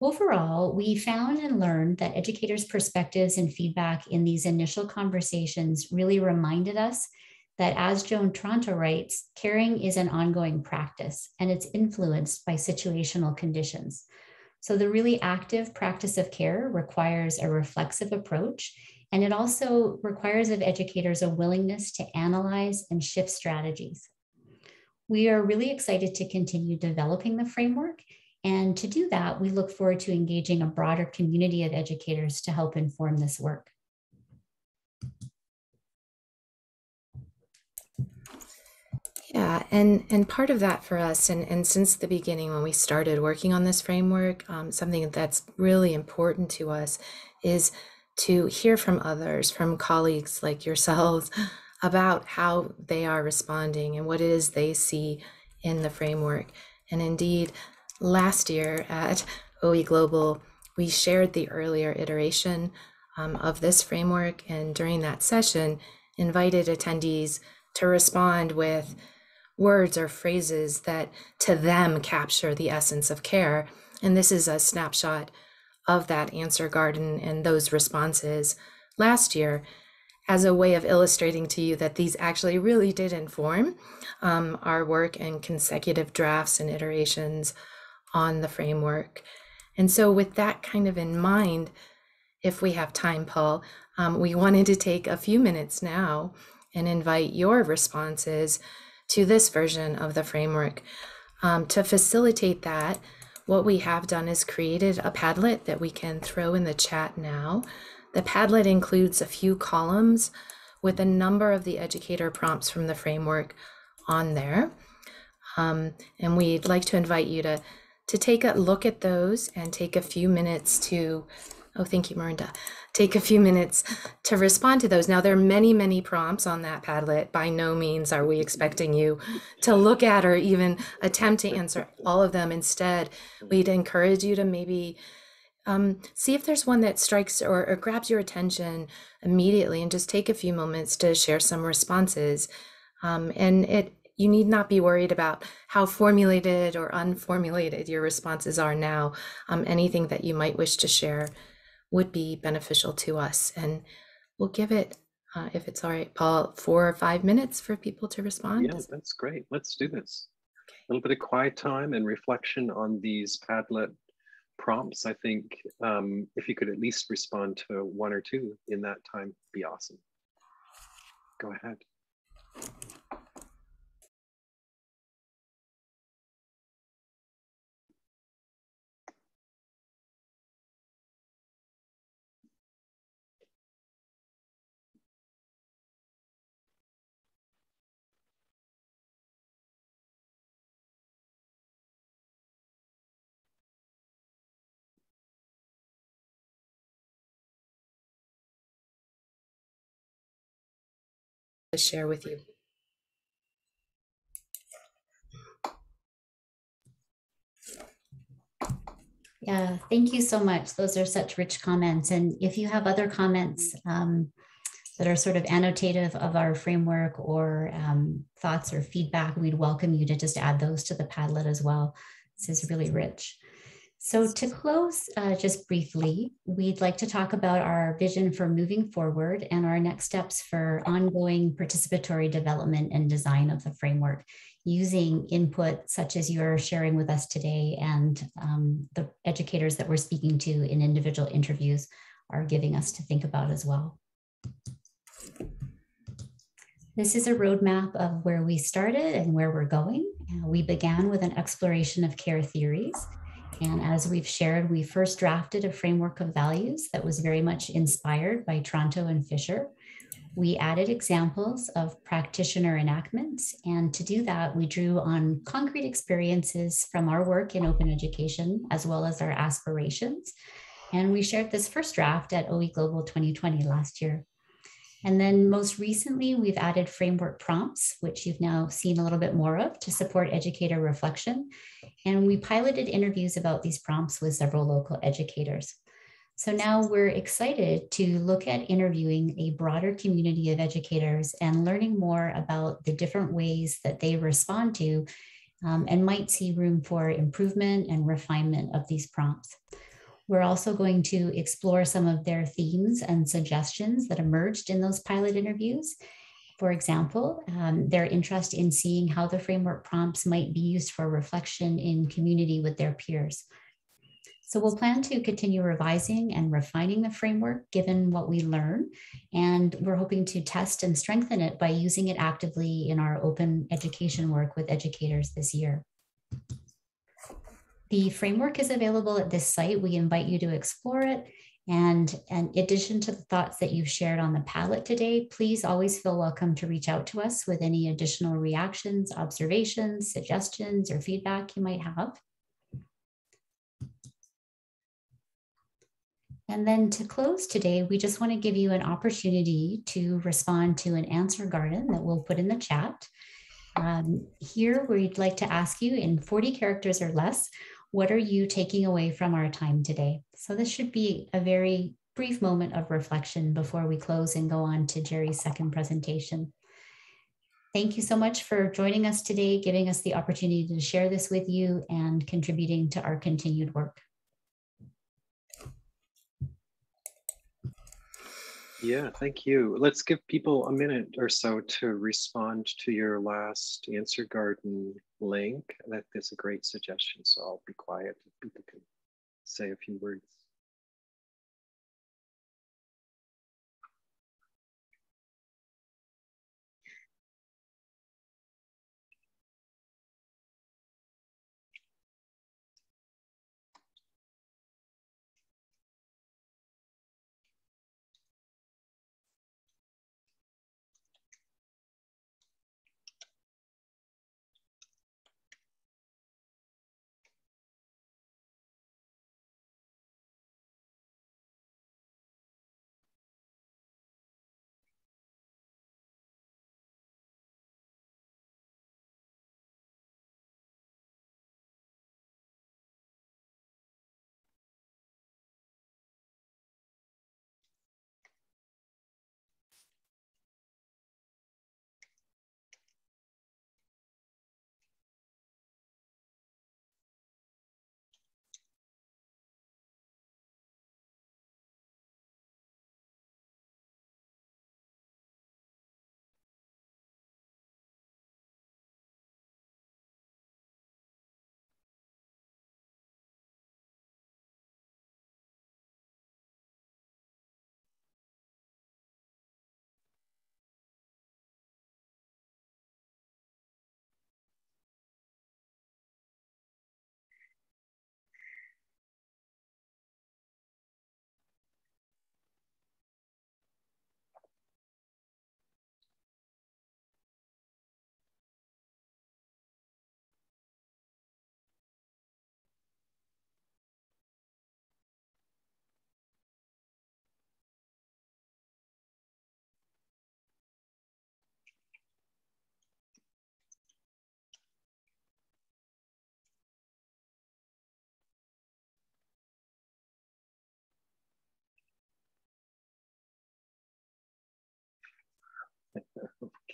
Overall, we found and learned that educators' perspectives and feedback in these initial conversations really reminded us that, as Joan Tronto writes, caring is an ongoing practice and it's influenced by situational conditions. So the really active practice of care requires a reflexive approach And it also requires of educators a willingness to analyze and shift strategies. We are really excited to continue developing the framework. And to do that, we look forward to engaging a broader community of educators to help inform this work. Yeah, and, and part of that for us, and, and since the beginning when we started working on this framework, um, something that's really important to us is to hear from others, from colleagues like yourselves, about how they are responding and what it is they see in the framework. And indeed, last year at O E Global, we shared the earlier iteration um, of this framework, and during that session, invited attendees to respond with words or phrases that to them capture the essence of care. And this is a snapshot of that answer garden and those responses last year as a way of illustrating to you that these actually really did inform um, our work and consecutive drafts and iterations on the framework. And so with that kind of in mind, if we have time, Paul, um, we wanted to take a few minutes now and invite your responses to this version of the framework. Um, to facilitate that, what we have done is created a Padlet that we can throw in the chat now. The Padlet includes a few columns with a number of the educator prompts from the framework on there. Um, and we'd like to invite you to, to take a look at those and take a few minutes to, oh, thank you, Marinda. Take a few minutes to respond to those. Now, there are many, many prompts on that Padlet. By no means are we expecting you to look at or even attempt to answer all of them. Instead, we'd encourage you to maybe um, see if there's one that strikes or, or grabs your attention immediately, and just take a few moments to share some responses. Um, and it you need not be worried about how formulated or unformulated your responses are now. Um, anything that you might wish to share would be beneficial to us. And we'll give it, uh, if it's all right, Paul, four or five minutes for people to respond. Yeah, that's great. Let's do this. Okay. A little bit of quiet time and reflection on these Padlet prompts. I think um, if you could at least respond to one or two in that time, be awesome. Go ahead. To share with you. Yeah, thank you so much. Those are such rich comments. And if you have other comments um, that are sort of annotative of our framework, or um, thoughts or feedback, we'd welcome you to just add those to the Padlet as well. This is really rich. So to close, uh, just briefly, we'd like to talk about our vision for moving forward and our next steps for ongoing participatory development and design of the framework, using input such as you're sharing with us today, and um, the educators that we're speaking to in individual interviews are giving us to think about as well. This is a roadmap of where we started and where we're going. Uh, we began with an exploration of care theories. And as we've shared, we first drafted a framework of values that was very much inspired by Tronto and Fisher. We added examples of practitioner enactments. And to do that, we drew on concrete experiences from our work in open education, as well as our aspirations. And we shared this first draft at O E Global twenty twenty last year. And then most recently, we've added framework prompts, which you've now seen a little bit more of, to support educator reflection. And we piloted interviews about these prompts with several local educators. So now we're excited to look at interviewing a broader community of educators and learning more about the different ways that they respond to um, and might see room for improvement and refinement of these prompts. We're also going to explore some of their themes and suggestions that emerged in those pilot interviews. For example, um, their interest in seeing how the framework prompts might be used for reflection in community with their peers. So we'll plan to continue revising and refining the framework given what we learn, and we're hoping to test and strengthen it by using it actively in our open education work with educators this year. The framework is available at this site. We invite you to explore it. And in addition to the thoughts that you've shared on the palette today, please always feel welcome to reach out to us with any additional reactions, observations, suggestions, or feedback you might have. And then to close today, we just want to give you an opportunity to respond to an answer garden that we'll put in the chat. Um, here, we'd like to ask you in forty characters or less, what are you taking away from our time today? So this should be a very brief moment of reflection before we close and go on to Jerry's second presentation. Thank you so much for joining us today, giving us the opportunity to share this with you and contributing to our continued work. Yeah, thank you. Let's give people a minute or so to respond to your last Answer Garden link. That is a great suggestion, so I'll be quiet. People can say a few words.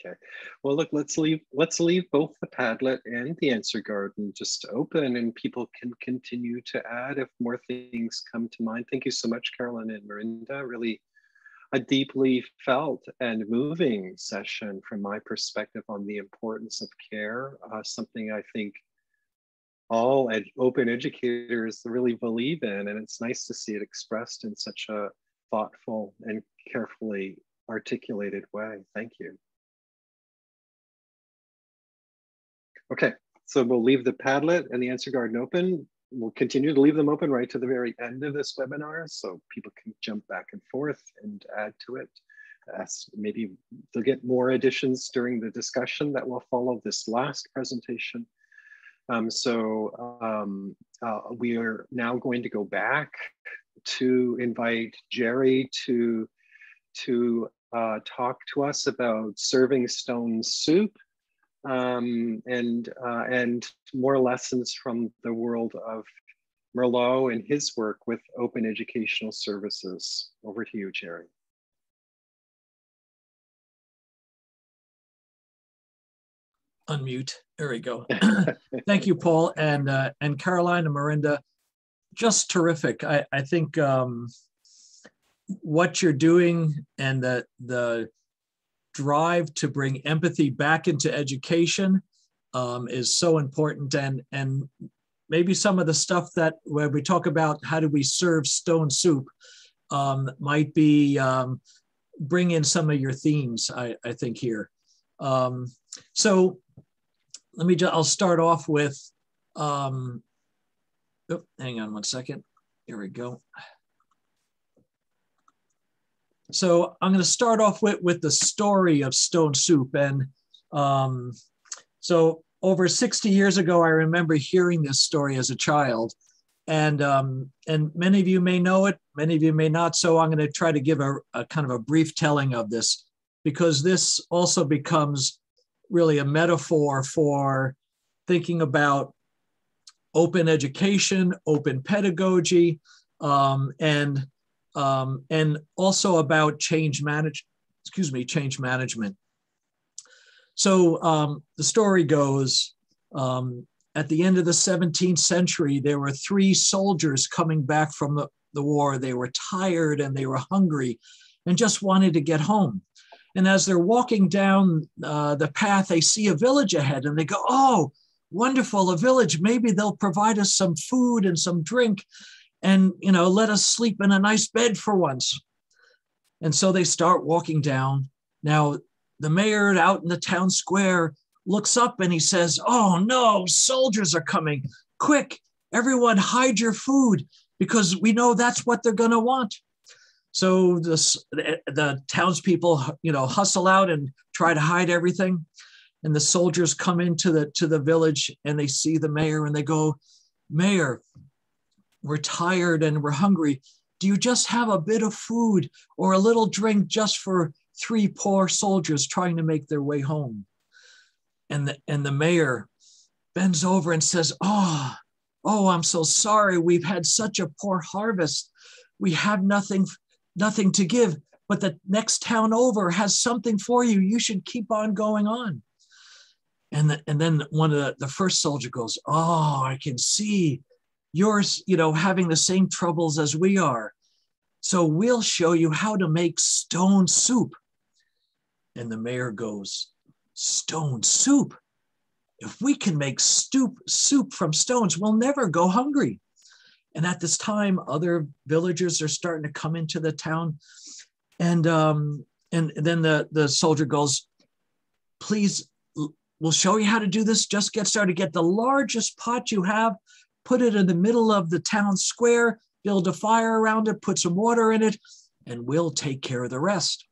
Okay. Well, look, let's leave, let's leave both the Padlet and the Answer Garden just open, and people can continue to add if more things come to mind. Thank you so much, Carolyn and Marinda. Really a deeply felt and moving session from my perspective on the importance of care, uh, something I think all ed open educators really believe in, and it's nice to see it expressed in such a thoughtful and carefully articulated way. Thank you. Okay, so we'll leave the Padlet and the Answer Garden open. We'll continue to leave them open right to the very end of this webinar, so people can jump back and forth and add to it. As maybe they'll get more additions during the discussion that will follow this last presentation. Um, so um, uh, we are now going to go back to invite Jerry to to uh, talk to us about serving stone soup um, and, uh, and more lessons from the world of Merlot and his work with open educational services. Over to you, Jerry. Unmute, there we go. Thank you, Paul, and, uh, and Caroline and Marinda. Just terrific. I, I think, um, what you're doing and the, the drive to bring empathy back into education um, is so important. And, and maybe some of the stuff that where we talk about how do we serve stone soup um, might be um, bring in some of your themes, I, I think here. Um, so let me just, I'll start off with, um, oh, hang on one second, here we go. So I'm gonna start off with, with the story of stone soup. And um, so over sixty years ago, I remember hearing this story as a child. And, um, and many of you may know it, many of you may not. So I'm gonna try to give a, a kind of a brief telling of this, because this also becomes really a metaphor for thinking about open education, open pedagogy, um, and um, and also about change manage, excuse me, change management. So um, the story goes, um, at the end of the seventeenth century, there were three soldiers coming back from the, the war. They were tired and they were hungry and just wanted to get home. And as they're walking down uh, the path, they see a village ahead and they go, oh, wonderful, a village, maybe they'll provide us some food and some drink and, you know, let us sleep in a nice bed for once. And so they start walking down. Now, the mayor out in the town square looks up and he says, oh no, soldiers are coming. Quick, everyone hide your food because we know that's what they're gonna want. So this, the townspeople, you know, hustle out and try to hide everything. And the soldiers come into the, to the village and they see the mayor and they go, Mayor, we're tired and we're hungry. Do you just have a bit of food or a little drink just for three poor soldiers trying to make their way home? And the, and the mayor bends over and says, oh, oh, I'm so sorry. We've had such a poor harvest. We have nothing. Nothing to give, but the next town over has something for you. You should keep on going on. And, the, and then one of the, the first soldier goes, oh, I can see you're, you know, having the same troubles as we are. So we'll show you how to make stone soup. And the mayor goes, stone soup? If we can make stoop, soup from stones, we'll never go hungry. And at this time, other villagers are starting to come into the town. And, um, and then the, the soldier goes, please, we'll show you how to do this. Just get started. Get the largest pot you have, put it in the middle of the town square, build a fire around it, put some water in it, and we'll take care of the rest.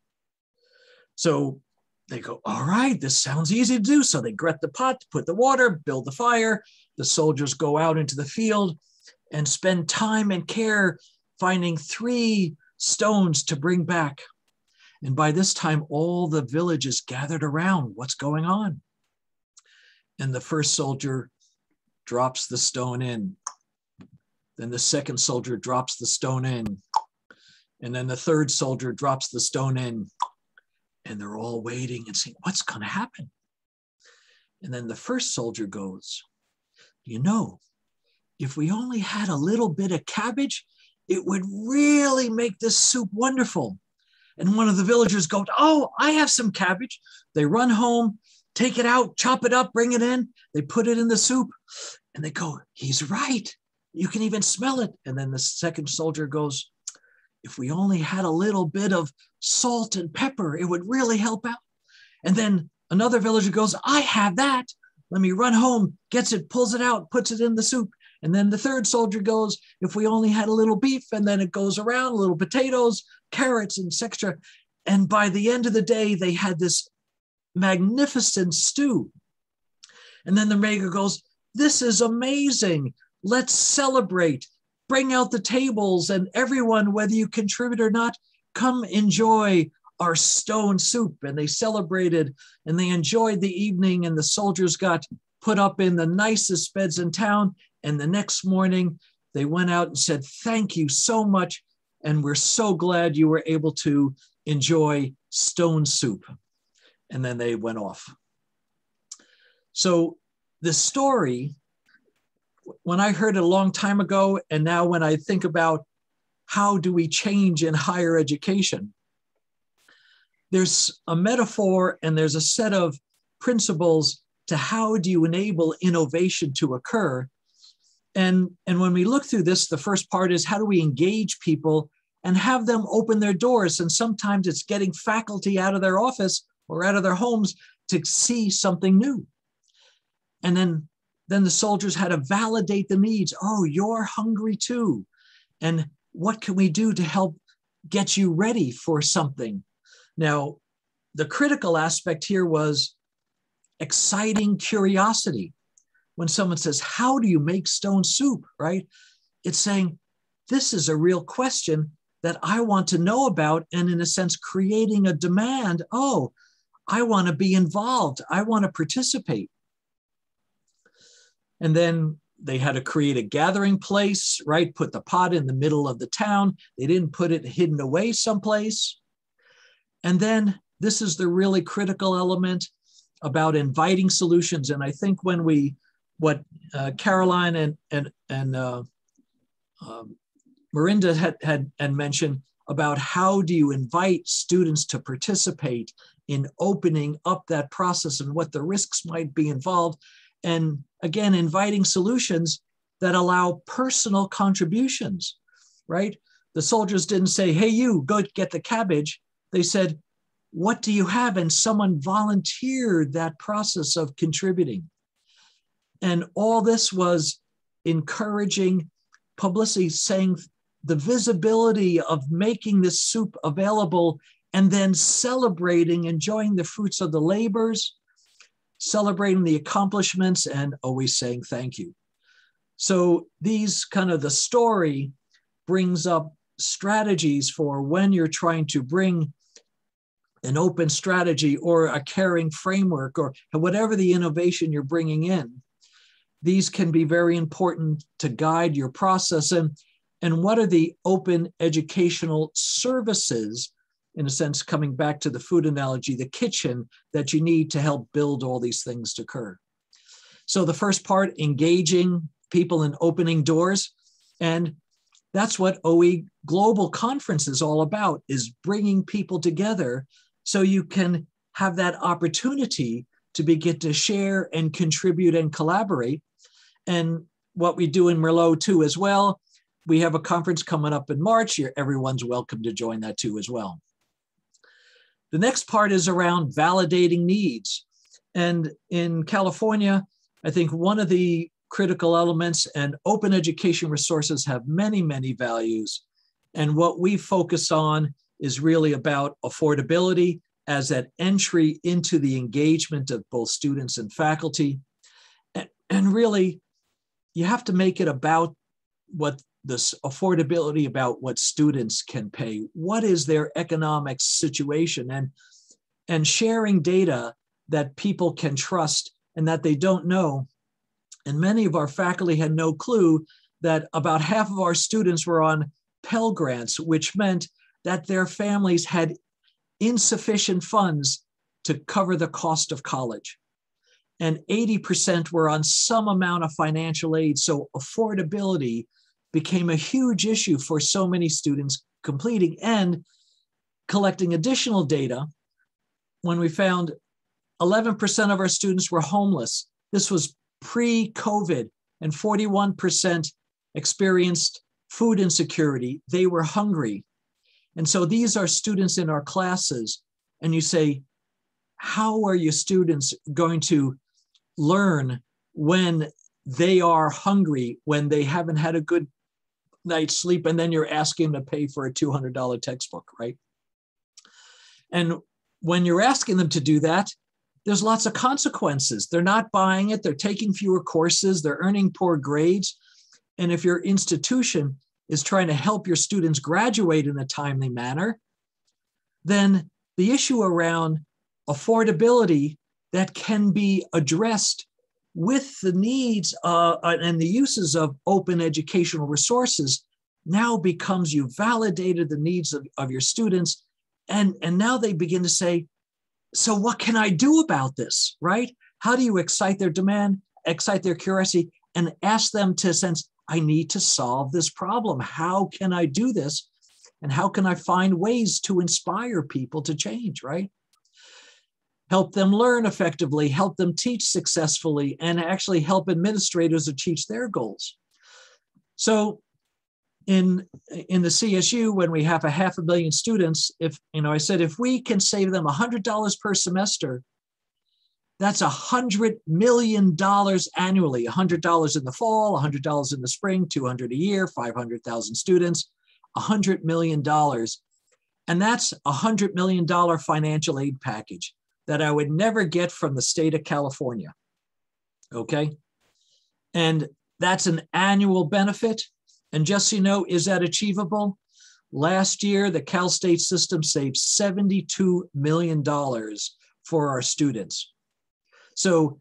So they go, all right, this sounds easy to do. So they get the pot, put the water, build the fire. The soldiers go out into the field and spend time and care finding three stones to bring back. And by this time, all the village is gathered around. What's going on? And the first soldier drops the stone in. Then the second soldier drops the stone in. And then the third soldier drops the stone in. And they're all waiting and saying, what's gonna happen? And then the first soldier goes, you know, if we only had a little bit of cabbage, it would really make this soup wonderful. And one of the villagers goes, oh, I have some cabbage. They run home, take it out, chop it up, bring it in. They put it in the soup and they go, he's right. You can even smell it. And then the second soldier goes, if we only had a little bit of salt and pepper, it would really help out. And then another villager goes, I have that. Let me run home, gets it, pulls it out, puts it in the soup. And then the third soldier goes, if we only had a little beef, and then it goes around, little potatoes, carrots, and extra. And by the end of the day, they had this magnificent stew. And then the mayor goes, this is amazing. Let's celebrate. Bring out the tables and everyone, whether you contribute or not, come enjoy our stone soup. And they celebrated and they enjoyed the evening, and the soldiers got put up in the nicest beds in town. And the next morning, they went out and said, thank you so much. And we're so glad you were able to enjoy stone soup. And then they went off. So the story, when I heard it a long time ago, and now when I think about how do we change in higher education, there's a metaphor and there's a set of principles to how do you enable innovation to occur. And, and when we look through this, the first part is how do we engage people and have them open their doors? And sometimes it's getting faculty out of their office or out of their homes to see something new. And then, then the soldiers had to validate the needs. Oh, you're hungry too. And what can we do to help get you ready for something? Now, the critical aspect here was exciting curiosity. When someone says, how do you make stone soup, right? It's saying, this is a real question that I want to know about, and in a sense, creating a demand. Oh, I want to be involved. I want to participate. And then they had to create a gathering place, right? Put the pot in the middle of the town. They didn't put it hidden away someplace. And then this is the really critical element about inviting solutions. And I think when we, what uh, Caroline and, and, and uh, um, Marinda had, had, had mentioned about how do you invite students to participate in opening up that process and what the risks might be involved. And again, inviting solutions that allow personal contributions, right? The soldiers didn't say, hey, you, go get the cabbage. They said, what do you have? And someone volunteered that process of contributing. And all this was encouraging publicity, saying the visibility of making this soup available and then celebrating, enjoying the fruits of the labors, celebrating the accomplishments, and always saying thank you. So these kind of the story brings up strategies for when you're trying to bring an open strategy or a caring framework or whatever the innovation you're bringing in. These can be very important to guide your process. And, and what are the open educational services, in a sense, coming back to the food analogy, the kitchen that you need to help build all these things to occur. So the first part, engaging people and opening doors. And that's what O E Global Conference is all about, is bringing people together so you can have that opportunity to begin to share and contribute and collaborate. And what we do in Merlot too as well, we have a conference coming up in March. Everyone's welcome to join that too as well. The next part is around validating needs. And in California, I think one of the critical elements, and open education resources have many, many values. And what we focus on is really about affordability as that entry into the engagement of both students and faculty. And, and really, you have to make it about what this affordability, about what students can pay, what is their economic situation, and, and sharing data that people can trust and that they don't know. And many of our faculty had no clue that about half of our students were on Pell Grants, which meant that their families had insufficient funds to cover the cost of college. And eighty percent were on some amount of financial aid, so affordability became a huge issue for so many students completing. And collecting additional data, when we found eleven percent of our students were homeless. This was pre-COVID, and forty-one percent experienced food insecurity. They were hungry. And so these are students in our classes, and you say, how are your students going to learn when they are hungry, when they haven't had a good night's sleep, and then you're asking them to pay for a two hundred dollar textbook, right? And when you're asking them to do that, there's lots of consequences. They're not buying it, they're taking fewer courses, they're earning poor grades. And if your institution is trying to help your students graduate in a timely manner, then the issue around affordability that can be addressed with the needs uh, and the uses of open educational resources now becomes, you validated the needs of, of your students. And, and now they begin to say, so what can I do about this, right? How do you excite their demand, excite their curiosity, and ask them to sense, I need to solve this problem. How can I do this? And how can I find ways to inspire people to change, right? Help them learn effectively, help them teach successfully, and actually help administrators to teach their goals. So in, in the C S U, when we have a half a million students, if, you know, I said, if we can save them one hundred dollars per semester, that's one hundred million dollars annually, one hundred dollars in the fall, one hundred dollars in the spring, two hundred dollars a year, five hundred thousand students, one hundred million dollars. And that's a one hundred million dollars financial aid package that I would never get from the state of California, okay? And that's an annual benefit. And just so you know, is that achievable? Last year, the Cal State system saved seventy-two million dollars for our students. So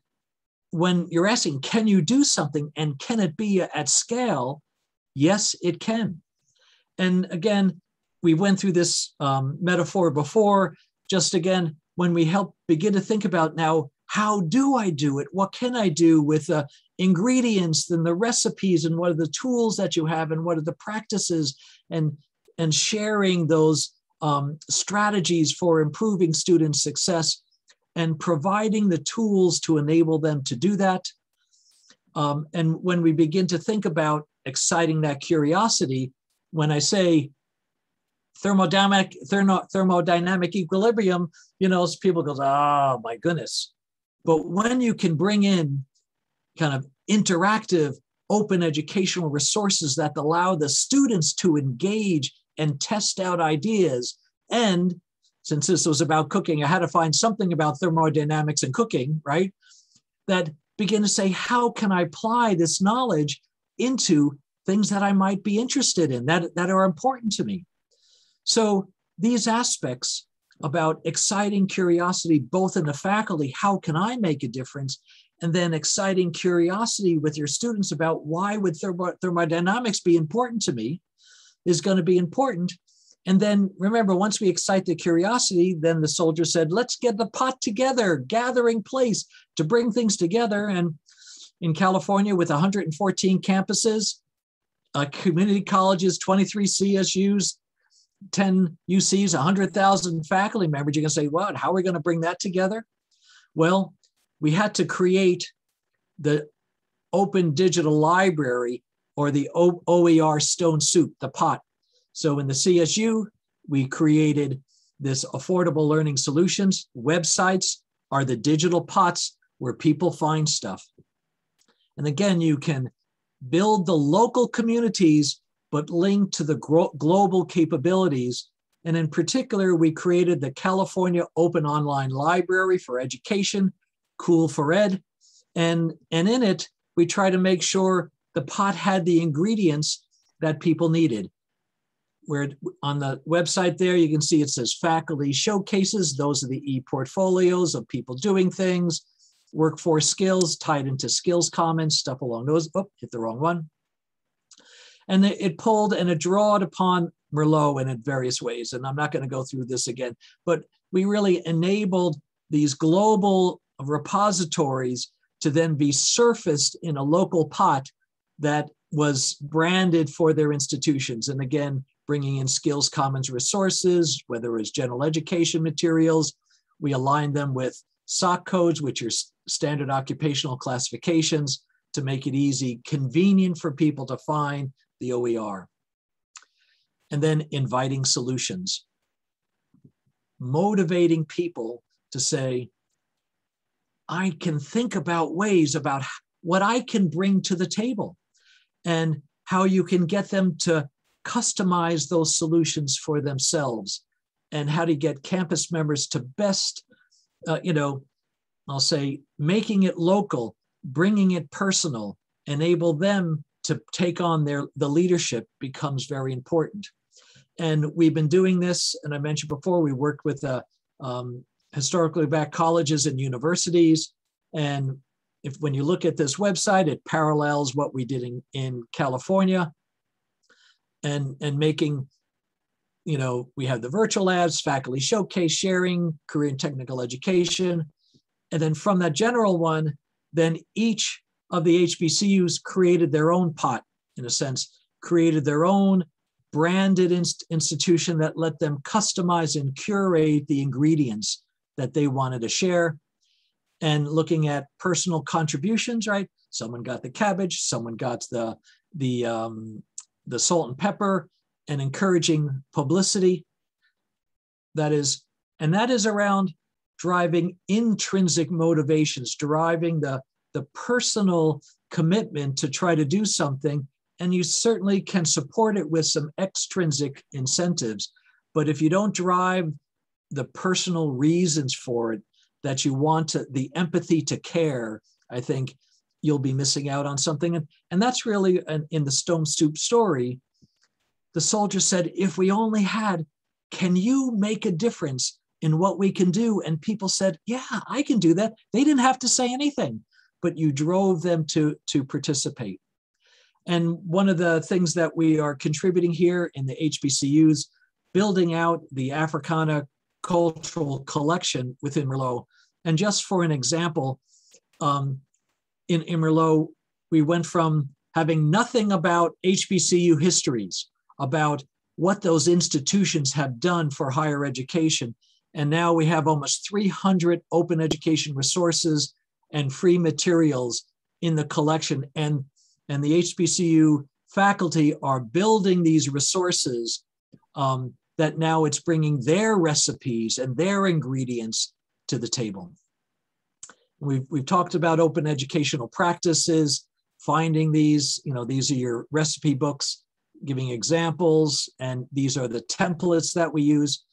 when you're asking, can you do something and can it be at scale? Yes, it can. And again, we went through this um, metaphor before, just again, when we help begin to think about now, how do I do it? What can I do with uh, ingredients and the recipes and what are the tools that you have and what are the practices and, and sharing those um, strategies for improving student success and providing the tools to enable them to do that. Um, and when we begin to think about exciting that curiosity, when I say, Thermodynamic, thermodynamic equilibrium, you know, people go, oh my goodness. But when you can bring in kind of interactive, open educational resources that allow the students to engage and test out ideas. And since this was about cooking, I had to find something about thermodynamics and cooking, right? That begin to say, how can I apply this knowledge into things that I might be interested in that, that are important to me? So these aspects about exciting curiosity, both in the faculty, how can I make a difference? And then exciting curiosity with your students about why would thermodynamics be important to me is going to be important. And then remember, once we excite the curiosity, then the soldier said, let's get the pot together, gathering place to bring things together. And in California with one hundred fourteen campuses, uh, community colleges, twenty-three C S Us, ten U Cs, one hundred thousand faculty members, you're going to say, wow, how are we going to bring that together? Well, we had to create the Open Digital Library or the O E R Stone Soup, the pot. So in the C S U, we created this affordable learning solutions. Websites are the digital pots where people find stuff. And again, you can build the local communities but linked to the global capabilities. And in particular, we created the California Open Online Library for Education, Cool four Ed. And, and in it, we try to make sure the pot had the ingredients that people needed. Where on the website there, you can see it says faculty showcases. Those are the e-portfolios of people doing things, workforce skills tied into Skills Commons, stuff along those, oh, hit the wrong one. And it pulled and it drawed upon Merlot in various ways. And I'm not going to go through this again, but we really enabled these global repositories to then be surfaced in a local pot that was branded for their institutions. And again, bringing in Skills Commons resources, whether it was general education materials, we aligned them with S O C codes, which are standard occupational classifications, to make it easy, convenient for people to find the O E R. And then inviting solutions. Motivating people to say, I can think about ways about what I can bring to the table and how you can get them to customize those solutions for themselves and how to get campus members to best, uh, you know, I'll say making it local, bringing it personal, enable them to take on their the leadership becomes very important. And we've been doing this, and I mentioned before, we worked with uh, um, historically backed colleges and universities. And if when you look at this website, it parallels what we did in, in California and, and making, you know, we have the virtual labs, faculty showcase sharing, career and technical education. And then from that general one, then each of the H B C Us created their own pot, in a sense, created their own branded inst institution that let them customize and curate the ingredients that they wanted to share. And looking at personal contributions, right? Someone got the cabbage, someone got the, the, um, the salt and pepper and encouraging publicity. That is, and that is around driving intrinsic motivations, driving the, the personal commitment to try to do something. And you certainly can support it with some extrinsic incentives. But if you don't drive the personal reasons for it, that you want to, the empathy to care, I think you'll be missing out on something. And, and that's really an, in the Stone Soup story, the soldier said, if we only had, can you make a difference in what we can do? And people said, yeah, I can do that. They didn't have to say anything, but you drove them to, to participate. And one of the things that we are contributing here in the H B C Us, building out the Africana cultural collection within Merlot. And just for an example, um, in, in Merlot, we went from having nothing about H B C U histories, about what those institutions have done for higher education. And now we have almost three hundred open education resources and free materials in the collection. And, and the H B C U faculty are building these resources um, that now it's bringing their recipes and their ingredients to the table. We've, we've talked about open educational practices, finding these, you know, these are your recipe books, giving examples, and these are the templates that we use.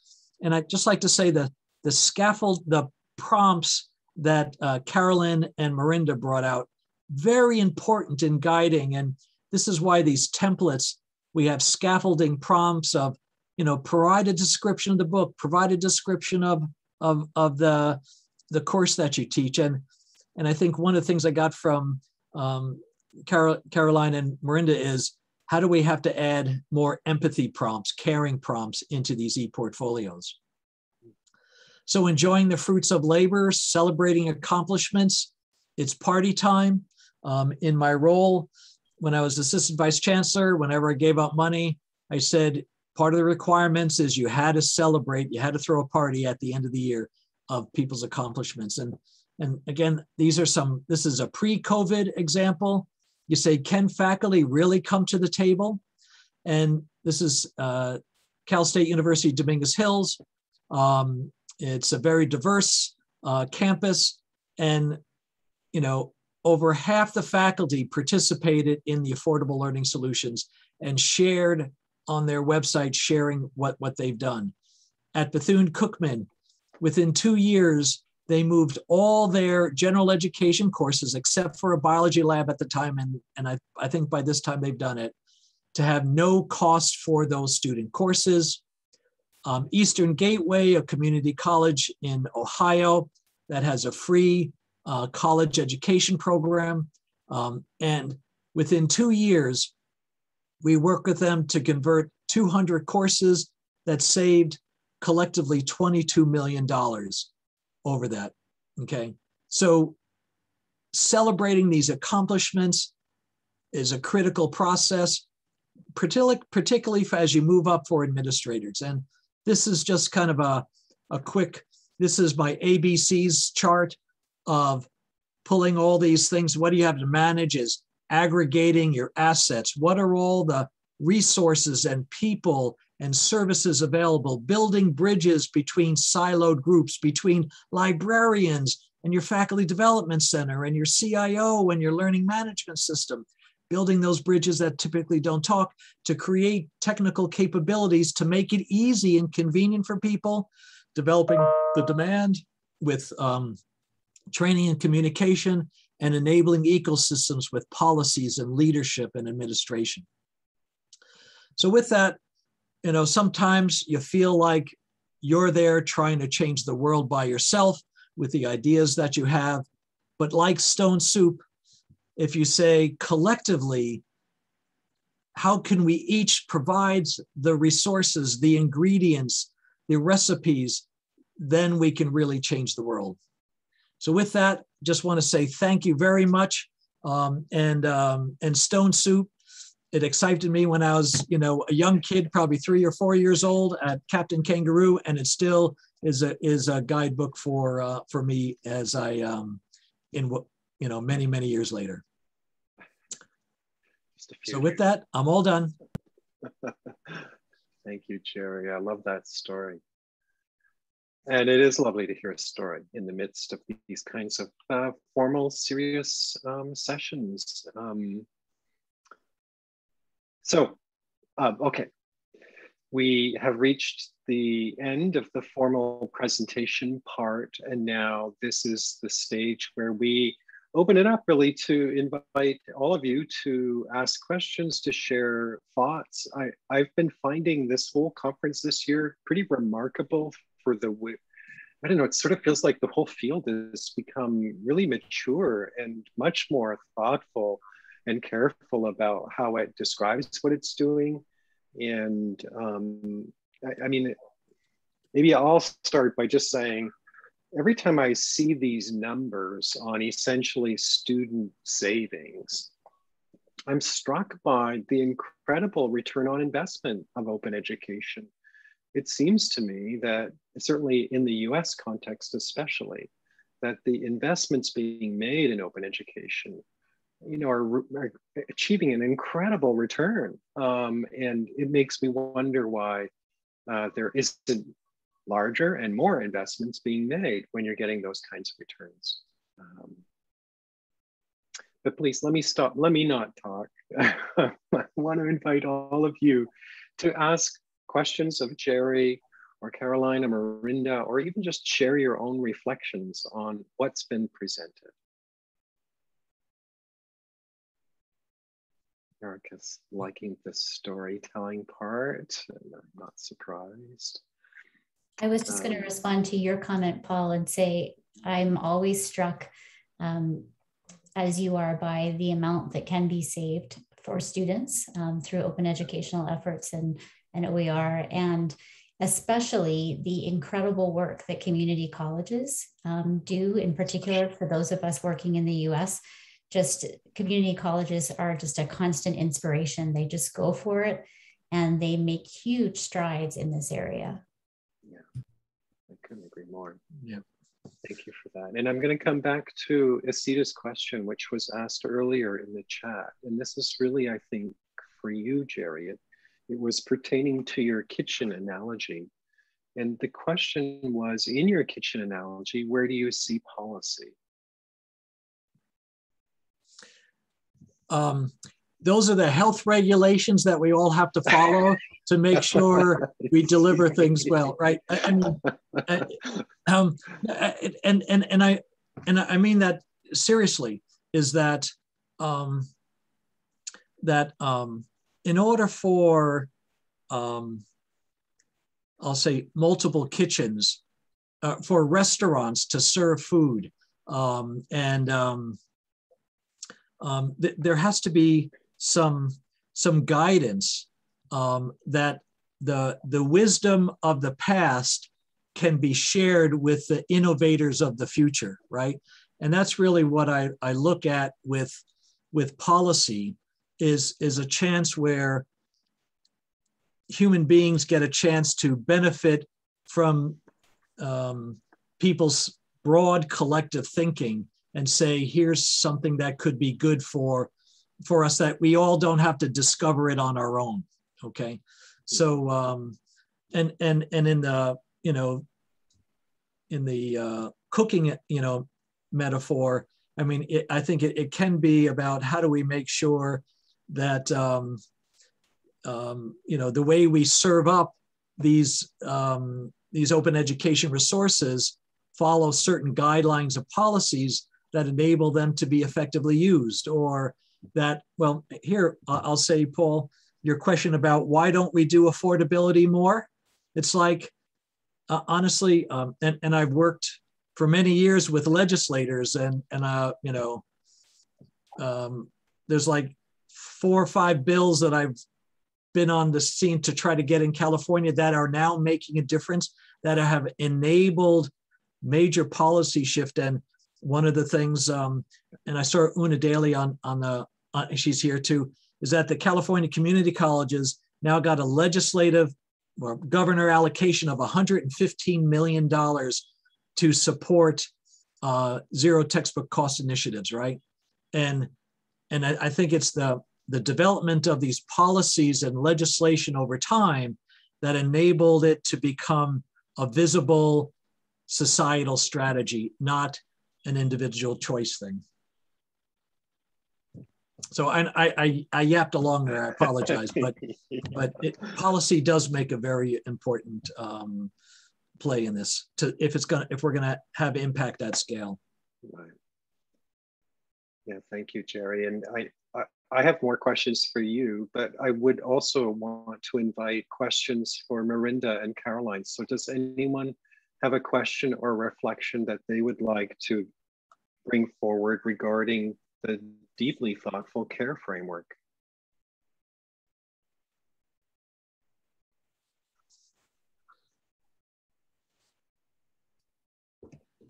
And I'd just like to say that the scaffold, the prompts that uh, Carolyn and Marinda brought out, very important in guiding. And this is why these templates, we have scaffolding prompts of, you know, provide a description of the book, provide a description of, of, of the, the course that you teach. And, and I think one of the things I got from um, Carol, Caroline and Marinda is, how do we have to add more empathy prompts, caring prompts into these e-portfolios? So enjoying the fruits of labor, celebrating accomplishments, it's party time. Um, in my role, when I was assistant vice chancellor, whenever I gave out money, I said, part of the requirements is you had to celebrate, you had to throw a party at the end of the year of people's accomplishments. And, and again, these are some, this is a pre-COVID example. You say, can faculty really come to the table? And this is uh, Cal State University Dominguez Hills. Um, it's a very diverse uh, campus. And, you know, over half the faculty participated in the affordable learning solutions and shared on their website, sharing what, what they've done. At Bethune-Cookman, within two years, they moved all their general education courses, except for a biology lab at the time, and, and I, I think by this time they've done it, to have no cost for those student courses. Um, Eastern Gateway, a community college in Ohio that has a free uh, college education program. Um, and within two years, we work with them to convert two hundred courses that saved collectively twenty-two million dollars. Over that, okay? So celebrating these accomplishments is a critical process, particularly as you move up for administrators. And this is just kind of a, a quick, this is my A B Cs chart of pulling all these things. What do you have to manage is aggregating your assets. What are all the resources and people and services available, building bridges between siloed groups, between librarians and your faculty development center and your C I O and your learning management system, building those bridges that typically don't talk to create technical capabilities to make it easy and convenient for people, developing the demand with um, training and communication and enabling ecosystems with policies and leadership and administration. So with that, you know, sometimes you feel like you're there trying to change the world by yourself with the ideas that you have. But like Stone Soup, if you say collectively, how can we each provide the resources, the ingredients, the recipes, then we can really change the world. So with that, just want to say thank you very much. Um, and, um, and Stone Soup, it excited me when I was, you know, a young kid, probably three or four years old, at Captain Kangaroo, and it still is a is a guidebook for uh, for me as I um, in what you know many many years later. It's the future. So with that, I'm all done. Thank you, Jerry. I love that story. And it is lovely to hear a story in the midst of these kinds of uh, formal, serious um, sessions. Um, so, um, okay. We have reached the end of the formal presentation part, and now this is the stage where we open it up really to invite all of you to ask questions, to share thoughts. I, I've been finding this whole conference this year pretty remarkable for the way, I don't know, it sort of feels like the whole field has become really mature and much more thoughtful and careful about how it describes what it's doing. And um, I, I mean, maybe I'll start by just saying, every time I see these numbers on essentially student savings, I'm struck by the incredible return on investment of open education. It seems to me that, certainly in the U S context especially, that the investments being made in open education, you know, are, are achieving an incredible return. Um, and it makes me wonder why uh, there isn't larger and more investments being made when you're getting those kinds of returns. Um, but please, let me stop, let me not talk. I want to invite all of you to ask questions of Jerry or Carolyn or Marinda, or even just share your own reflections on what's been presented. Eric is liking the storytelling part, and I'm not surprised. I was just um, going to respond to your comment, Paul, and say I'm always struck, um, as you are, by the amount that can be saved for students um, through open educational efforts and and O E R, and especially the incredible work that community colleges um, do, in particular for those of us working in the U S. Just community colleges are just a constant inspiration. They just go for it, and they make huge strides in this area. Yeah, I couldn't agree more. Yeah, thank you for that. And I'm going to come back to Asita's question, which was asked earlier in the chat. And this is really, I think, for you, Jerry. It, It was pertaining to your kitchen analogy. And the question was, in your kitchen analogy, where do you see policy? Um, those are the health regulations that we all have to follow to make sure we deliver things well, right? I, I mean, I, um, and, and, and, I, and I mean that seriously, is that, um, that, um, in order for, um, I'll say, multiple kitchens, uh, for restaurants to serve food, um, and um, um, th there has to be some some guidance um, that the the wisdom of the past can be shared with the innovators of the future, right? And that's really what I I look at with with policy. Is, is a chance where human beings get a chance to benefit from um, people's broad collective thinking and say, here's something that could be good for, for us, that we all don't have to discover it on our own, okay? So, um, and, and, and in the, you know, in the uh, cooking, you know, metaphor, I mean, it, I think it, it can be about how do we make sure that, um, um, you know, the way we serve up these, um, these open education resources follow certain guidelines of policies that enable them to be effectively used, or that, well, here, I'll say, Paul, your question about why don't we do affordability more? It's like, uh, honestly, um, and, and I've worked for many years with legislators, and, and uh, you know, um, there's like, four or five bills that I've been on the scene to try to get in California that are now making a difference, that have enabled major policy shift. And one of the things, um, and I saw Una Daly on, on the, on, she's here too, is that the California community colleges now got a legislative or governor allocation of one hundred fifteen million dollars to support uh, zero textbook cost initiatives, right? And And I, I think it's the the development of these policies and legislation over time that enabled it to become a visible societal strategy, not an individual choice thing. So I, I, I yapped along there, I apologize, but, but it, policy does make a very important um, play in this, to, if, it's gonna, if we're gonna have impact at scale. Right. Yeah, thank you, Jerry. And I, I, I have more questions for you, but I would also want to invite questions for Marinda and Caroline. So does anyone have a question or reflection that they would like to bring forward regarding the deeply thoughtful care framework?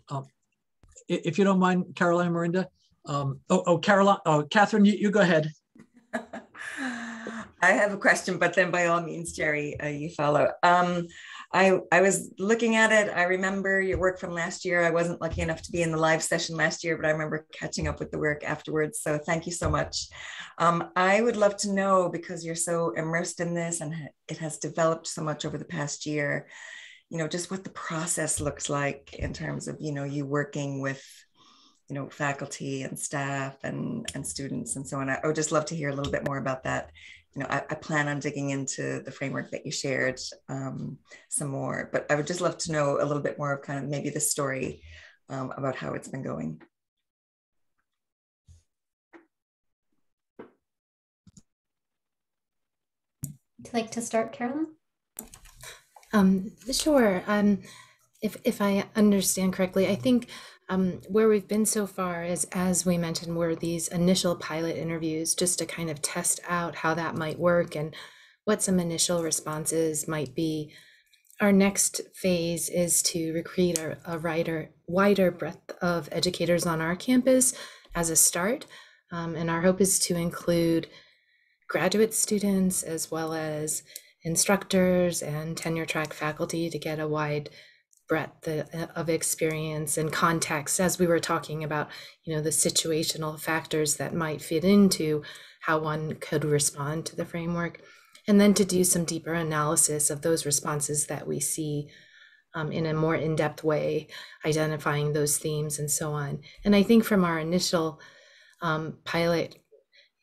Um, if you don't mind, Caroline, Marinda. Um, oh, oh, Caroline, oh, Catherine, you, you go ahead. I have a question, but then by all means, Jerry, uh, you follow. Um, I, I was looking at it. I remember your work from last year. I wasn't lucky enough to be in the live session last year, but I remember catching up with the work afterwards. So thank you so much. Um, I would love to know, because you're so immersed in this and it has developed so much over the past year, you know, just what the process looks like in terms of, you know, you working with, you know, faculty and staff and, and students and so on. I would just love to hear a little bit more about that. You know, I, I plan on digging into the framework that you shared um, some more, but I would just love to know a little bit more of kind of maybe the story um, about how it's been going. Would you like to start, Carolyn? Um, sure. Um, if, if I understand correctly, I think Um, where we've been so far is, as we mentioned, were these initial pilot interviews just to kind of test out how that might work and what some initial responses might be. Our next phase is to create a, a wider, wider breadth of educators on our campus as a start. Um, and our hope is to include graduate students as well as instructors and tenure track faculty to get a wide breadth of experience and context, as we were talking about, you know, the situational factors that might fit into how one could respond to the framework, and then to do some deeper analysis of those responses that we see um, in a more in-depth way, identifying those themes and so on. And I think from our initial um, pilot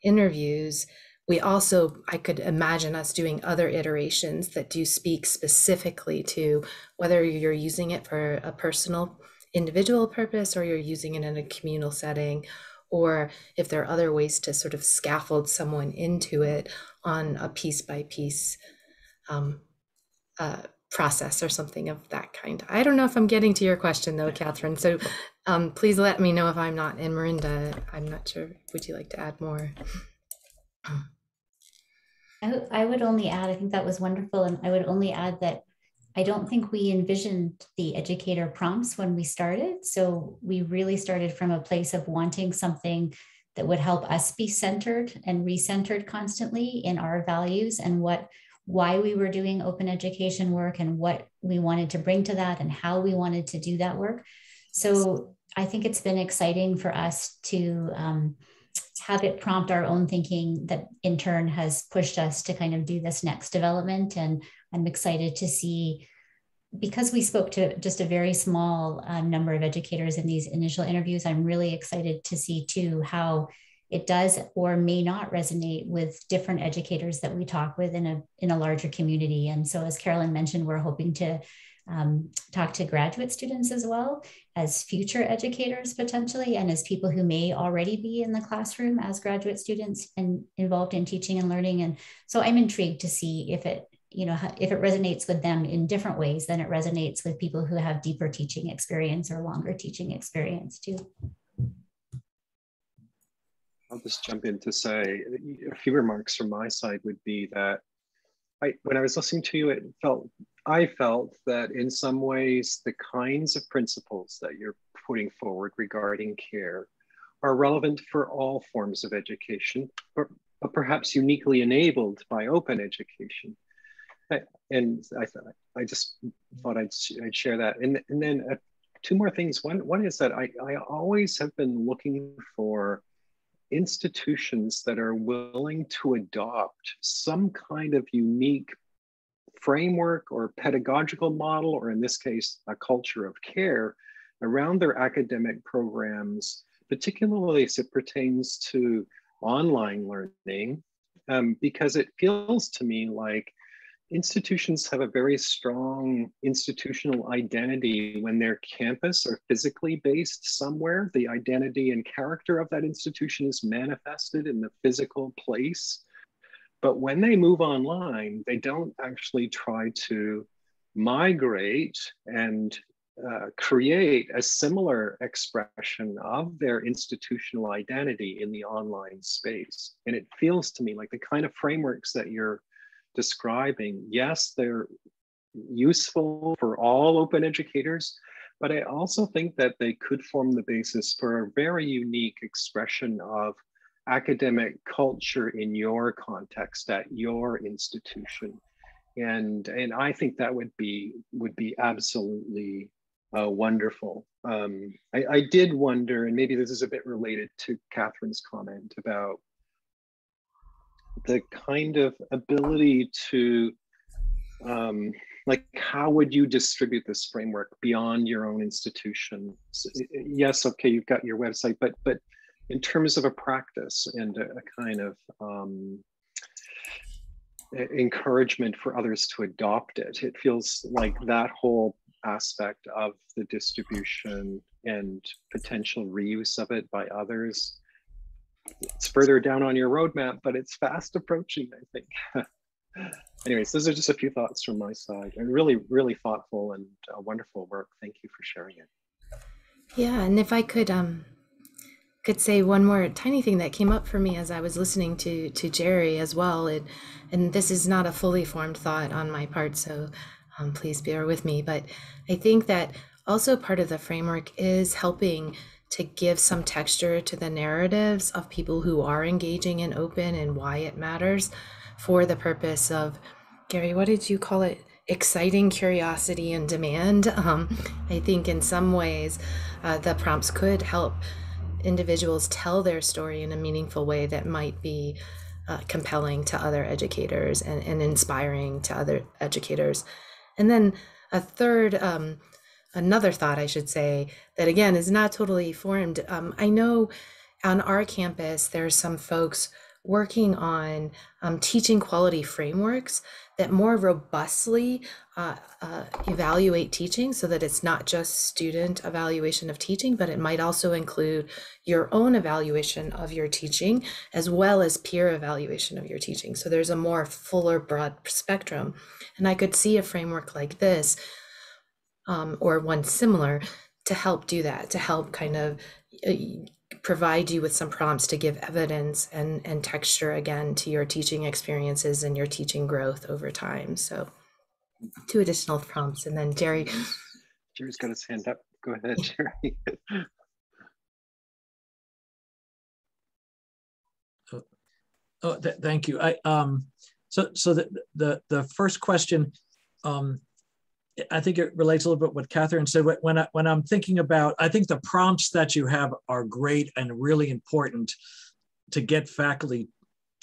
interviews, we also, I could imagine us doing other iterations that do speak specifically to whether you're using it for a personal, individual purpose, or you're using it in a communal setting, or if there are other ways to sort of scaffold someone into it on a piece by piece um, uh, process or something of that kind. I don't know if I'm getting to your question though, Catherine, so um, please let me know if I'm not. And Marinda, I'm not sure, would you like to add more? I, I would only add, I think that was wonderful, and I would only add that I don't think we envisioned the educator prompts when we started. So we really started from a place of wanting something that would help us be centered and recentered constantly in our values and what, why we were doing open education work and what we wanted to bring to that and how we wanted to do that work. So I think it's been exciting for us to um, have it prompt our own thinking that in turn has pushed us to kind of do this next development. And I'm excited to see, because we spoke to just a very small um, number of educators in these initial interviews, I'm really excited to see too how it does or may not resonate with different educators that we talk with in a, in a larger community. And so as Carolyn mentioned, we're hoping to Um, talk to graduate students as well as future educators potentially, and as people who may already be in the classroom as graduate students and involved in teaching and learning. And so I'm intrigued to see if it, you know, if it resonates with them in different ways than it resonates with people who have deeper teaching experience or longer teaching experience too. I'll just jump in to say a few remarks from my side would be that I, when I was listening to you, it felt I felt that in some ways, the kinds of principles that you're putting forward regarding care are relevant for all forms of education, but perhaps uniquely enabled by open education. I, and I, thought, I just thought I'd, I'd share that. And, and then uh, two more things. One, one is that I, I always have been looking for institutions that are willing to adopt some kind of unique framework or pedagogical model, or in this case, a culture of care around their academic programs, particularly as it pertains to online learning, um, because it feels to me like institutions have a very strong institutional identity when their campus are physically based somewhere. The identity and character of that institution is manifested in the physical place. But when they move online, they don't actually try to migrate and uh, create a similar expression of their institutional identity in the online space. And it feels to me like the kind of frameworks that you're describing, yes, they're useful for all open educators, but I also think that they could form the basis for a very unique expression of academic culture in your context at your institution. And, and I think that would be, would be absolutely uh, wonderful. Um, I, I did wonder, and maybe this is a bit related to Catherine's comment about the kind of ability to, um, like, how would you distribute this framework beyond your own institution? Yes, okay, you've got your website, but but in terms of a practice and a, a kind of um, encouragement for others to adopt it, it feels like that whole aspect of the distribution and potential reuse of it by others, it's further down on your roadmap, but it's fast approaching, I think. Anyways, those are just a few thoughts from my side, and really, really thoughtful and uh, wonderful work. Thank you for sharing it. Yeah, and if I could um, could say one more tiny thing that came up for me as I was listening to to Jerry as well, it, and this is not a fully formed thought on my part, so um, please bear with me, but I think that also part of the framework is helping to give some texture to the narratives of people who are engaging in open and why it matters for the purpose of, Gary, what did you call it? Exciting curiosity and demand. Um, I think in some ways uh, the prompts could help individuals tell their story in a meaningful way that might be uh, compelling to other educators and, and inspiring to other educators. And then a third, um, another thought I should say, that again is not totally formed. Um, I know on our campus, there's some folks working on um, teaching quality frameworks that more robustly uh, uh, evaluate teaching, so that it's not just student evaluation of teaching, but it might also include your own evaluation of your teaching, as well as peer evaluation of your teaching. So there's a more fuller, broad spectrum. And I could see a framework like this Um, or one similar to help do that, to help kind of uh, provide you with some prompts to give evidence and, and texture again to your teaching experiences and your teaching growth over time. So two additional prompts, and then Jerry. Jerry's got his hand up. Go ahead, Jerry. oh, oh th thank you. I um, so so the the the first question. Um, I think it relates a little bit what Catherine said. When, I, when I'm thinking about, I think the prompts that you have are great and really important to get faculty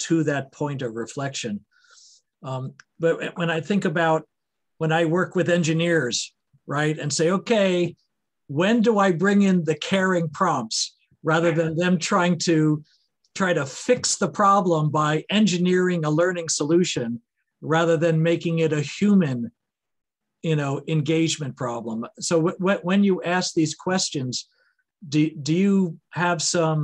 to that point of reflection. Um, but when I think about, when I work with engineers, right, and say, okay, when do I bring in the caring prompts rather than them trying to try to fix the problem by engineering a learning solution rather than making it a human you know, engagement problem. So when you ask these questions, do, do you have some,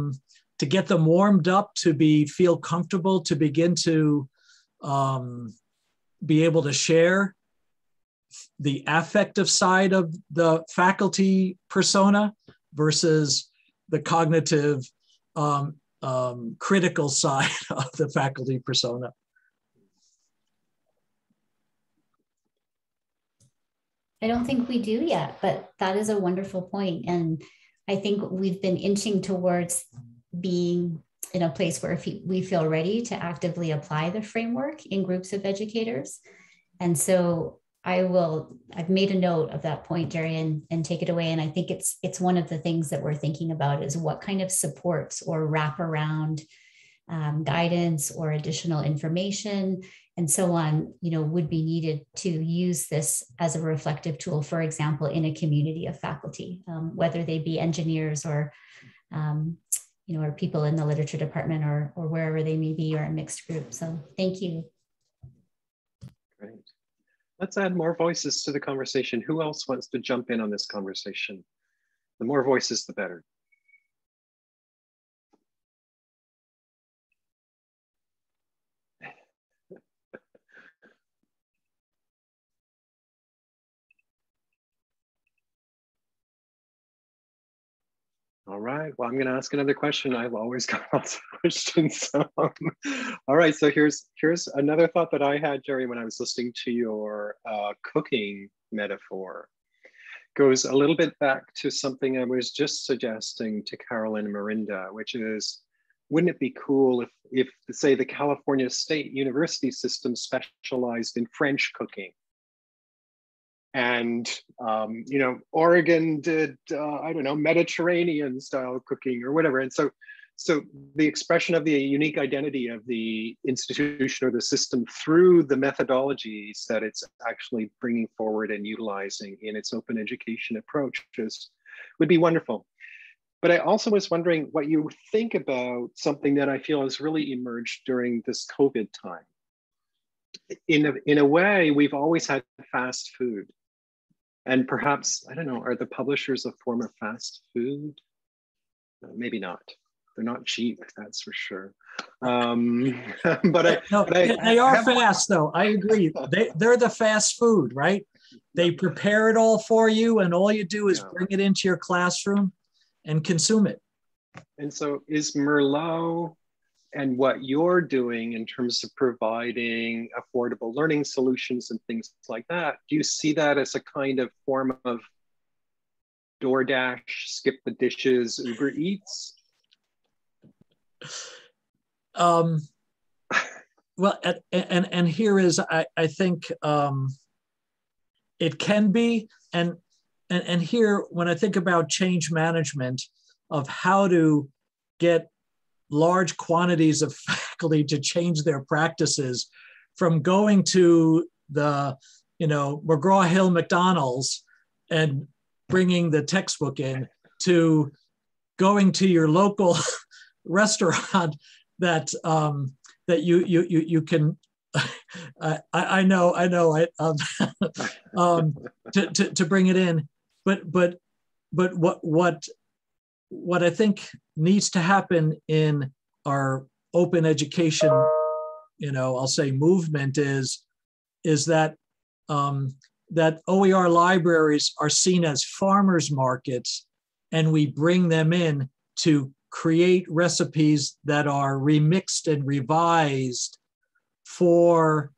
to get them warmed up, to be feel comfortable, to begin to um, be able to share the affective side of the faculty persona versus the cognitive um, um, critical side of the faculty persona? I don't think we do yet, but that is a wonderful point. And I think we've been inching towards being in a place where we feel ready to actively apply the framework in groups of educators. And so I will, I've made a note of that point, Jerry, and, and take it away. And I think it's it's one of the things that we're thinking about is what kind of supports or wraparound um, guidance or additional information and so on, you know, would be needed to use this as a reflective tool, for example, in a community of faculty, um, whether they be engineers or, um, you know, or people in the literature department or, or wherever they may be, or a mixed group. So thank you. Great. Let's add more voices to the conversation. Who else wants to jump in on this conversation? The more voices, the better. All right, well, I'm gonna ask another question. I've always got lots of questions. So. All right, so here's here's another thought that I had, Jerry, when I was listening to your uh, cooking metaphor. Goes a little bit back to something I was just suggesting to Carolyn and Marinda, which is, wouldn't it be cool if, if say, the California State University System specialized in French cooking? And, um, you know, Oregon did, uh, I don't know, Mediterranean style cooking or whatever. And so, so the expression of the unique identity of the institution or the system through the methodologies that it's actually bringing forward and utilizing in its open education approach just would be wonderful. But I also was wondering what you think about something that I feel has really emerged during this COVID time. In a, in a way, we've always had fast food. And perhaps, I don't know, are the publishers a form of fast food? No, maybe not. They're not cheap, that's for sure. Um, but I, no, but I, they are fast though, I agree. They, they're the fast food, right? They prepare it all for you and all you do is yeah. bring it into your classroom and consume it. And so is Merlot and what you're doing in terms of providing affordable learning solutions and things like that, do you see that as a kind of form of DoorDash, skip the dishes, Uber Eats? Um, well, and, and, and here is, I, I think um, it can be, and, and, and here, when I think about change management of how to get large quantities of faculty to change their practices from going to the, you know, McGraw-Hill McDonald's and bringing the textbook in to going to your local restaurant that um, that you you you you can. I, I know I know I um, um, to, to to bring it in, but but but what what. What I think needs to happen in our open education, you know, I'll say movement is, is that, um, that O E R libraries are seen as farmers markets and we bring them in to create recipes that are remixed and revised for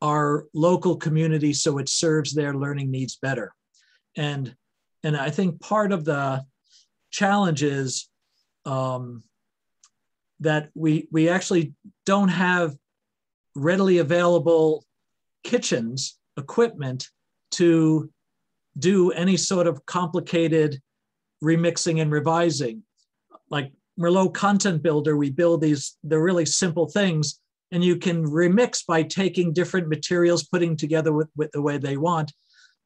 our local community so it serves their learning needs better. And, and I think part of the challenges um, that we we actually don't have readily available kitchens equipment to do any sort of complicated remixing and revising. Like Merlot Content Builder, we build these, they're really simple things and you can remix by taking different materials, putting together with, with the way they want.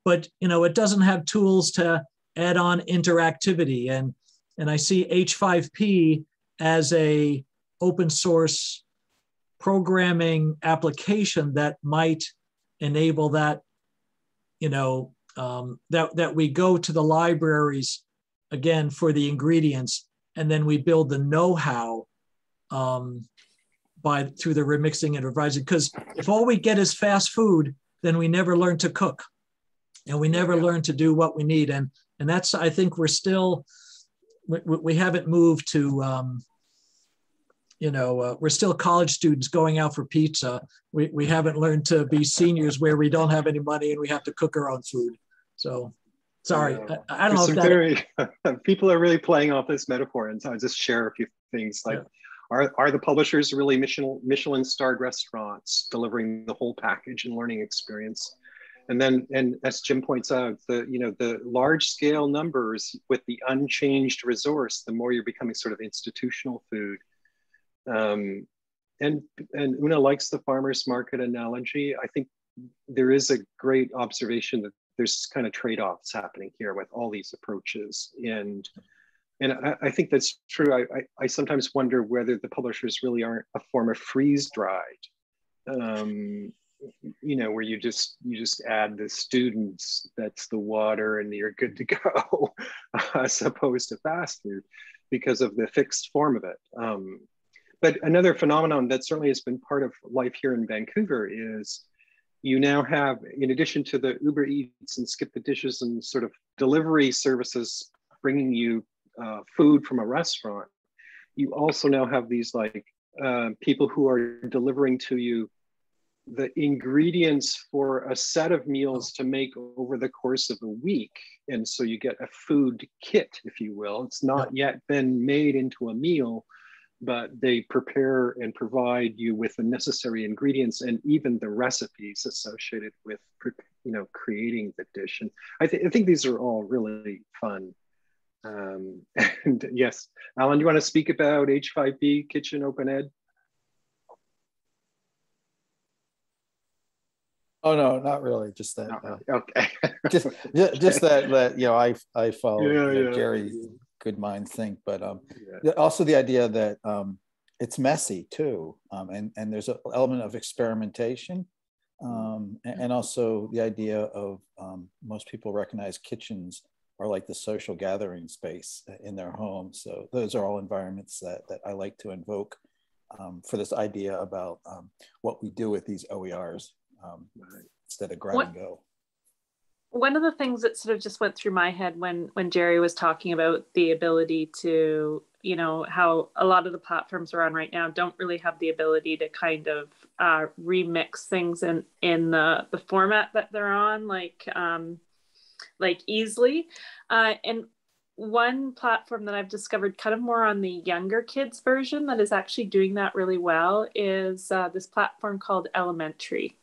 But you know, it doesn't have tools to add on interactivity. And, and I see H five P as a open source programming application that might enable that, you know, um, that, that we go to the libraries again for the ingredients, and then we build the know-how um, by through the remixing and revising. Because if all we get is fast food, then we never learn to cook and we never learn to do what we need. And And that's, I think we're still, we, we haven't moved to, um, you know, uh, we're still college students going out for pizza. We, we haven't learned to be seniors where we don't have any money and we have to cook our own food. So, sorry, uh, I, I don't know if that- very, people are really playing off this metaphor, and so I'll just share a few things. Like, yeah. are, are the publishers really Michelin, Michelin starred restaurants delivering the whole package and learning experience? And then, and as Jim points out, the, you know, the large scale numbers with the unchanged resource, the more you're becoming sort of institutional food. Um, and, and Una likes the farmer's market analogy. I think there is a great observation that there's kind of trade-offs happening here with all these approaches. And, and I, I think that's true. I, I, I sometimes wonder whether the publishers really aren't a form of freeze-dried, um, you know, where you just you just add the students, that's the water, and you're good to go, as opposed to fast food, because of the fixed form of it. Um, but another phenomenon that certainly has been part of life here in Vancouver is you now have, in addition to the Uber Eats and Skip the Dishes and sort of delivery services bringing you uh, food from a restaurant, you also now have these like uh, people who are delivering to you the ingredients for a set of meals to make over the course of a week. And so you get a food kit, if you will. It's not yet been made into a meal, but they prepare and provide you with the necessary ingredients and even the recipes associated with, you know, creating the dish. And I, th I think these are all really fun. Um, and yes, Alan, you want to speak about H five P Kitchen Open Ed? Oh no, not really. Just that. No, uh, okay. just, just, just that. That you know, I I follow yeah, you know, yeah. Jerry. Good minds think, but um, yeah. also the idea that um, it's messy too, um, and and there's an element of experimentation, um, and, and also the idea of um, most people recognize kitchens are like the social gathering space in their home. So those are all environments that that I like to invoke um, for this idea about um, what we do with these O E Rs. Um, instead of grab and go. One of the things that sort of just went through my head when when Jerry was talking about the ability to, you know, how a lot of the platforms we're on right now don't really have the ability to kind of uh, remix things in in the the format that they're on, like um, like easily. Uh, and one platform that I've discovered kind of more on the younger kids version that is actually doing that really well is uh, this platform called Elementary.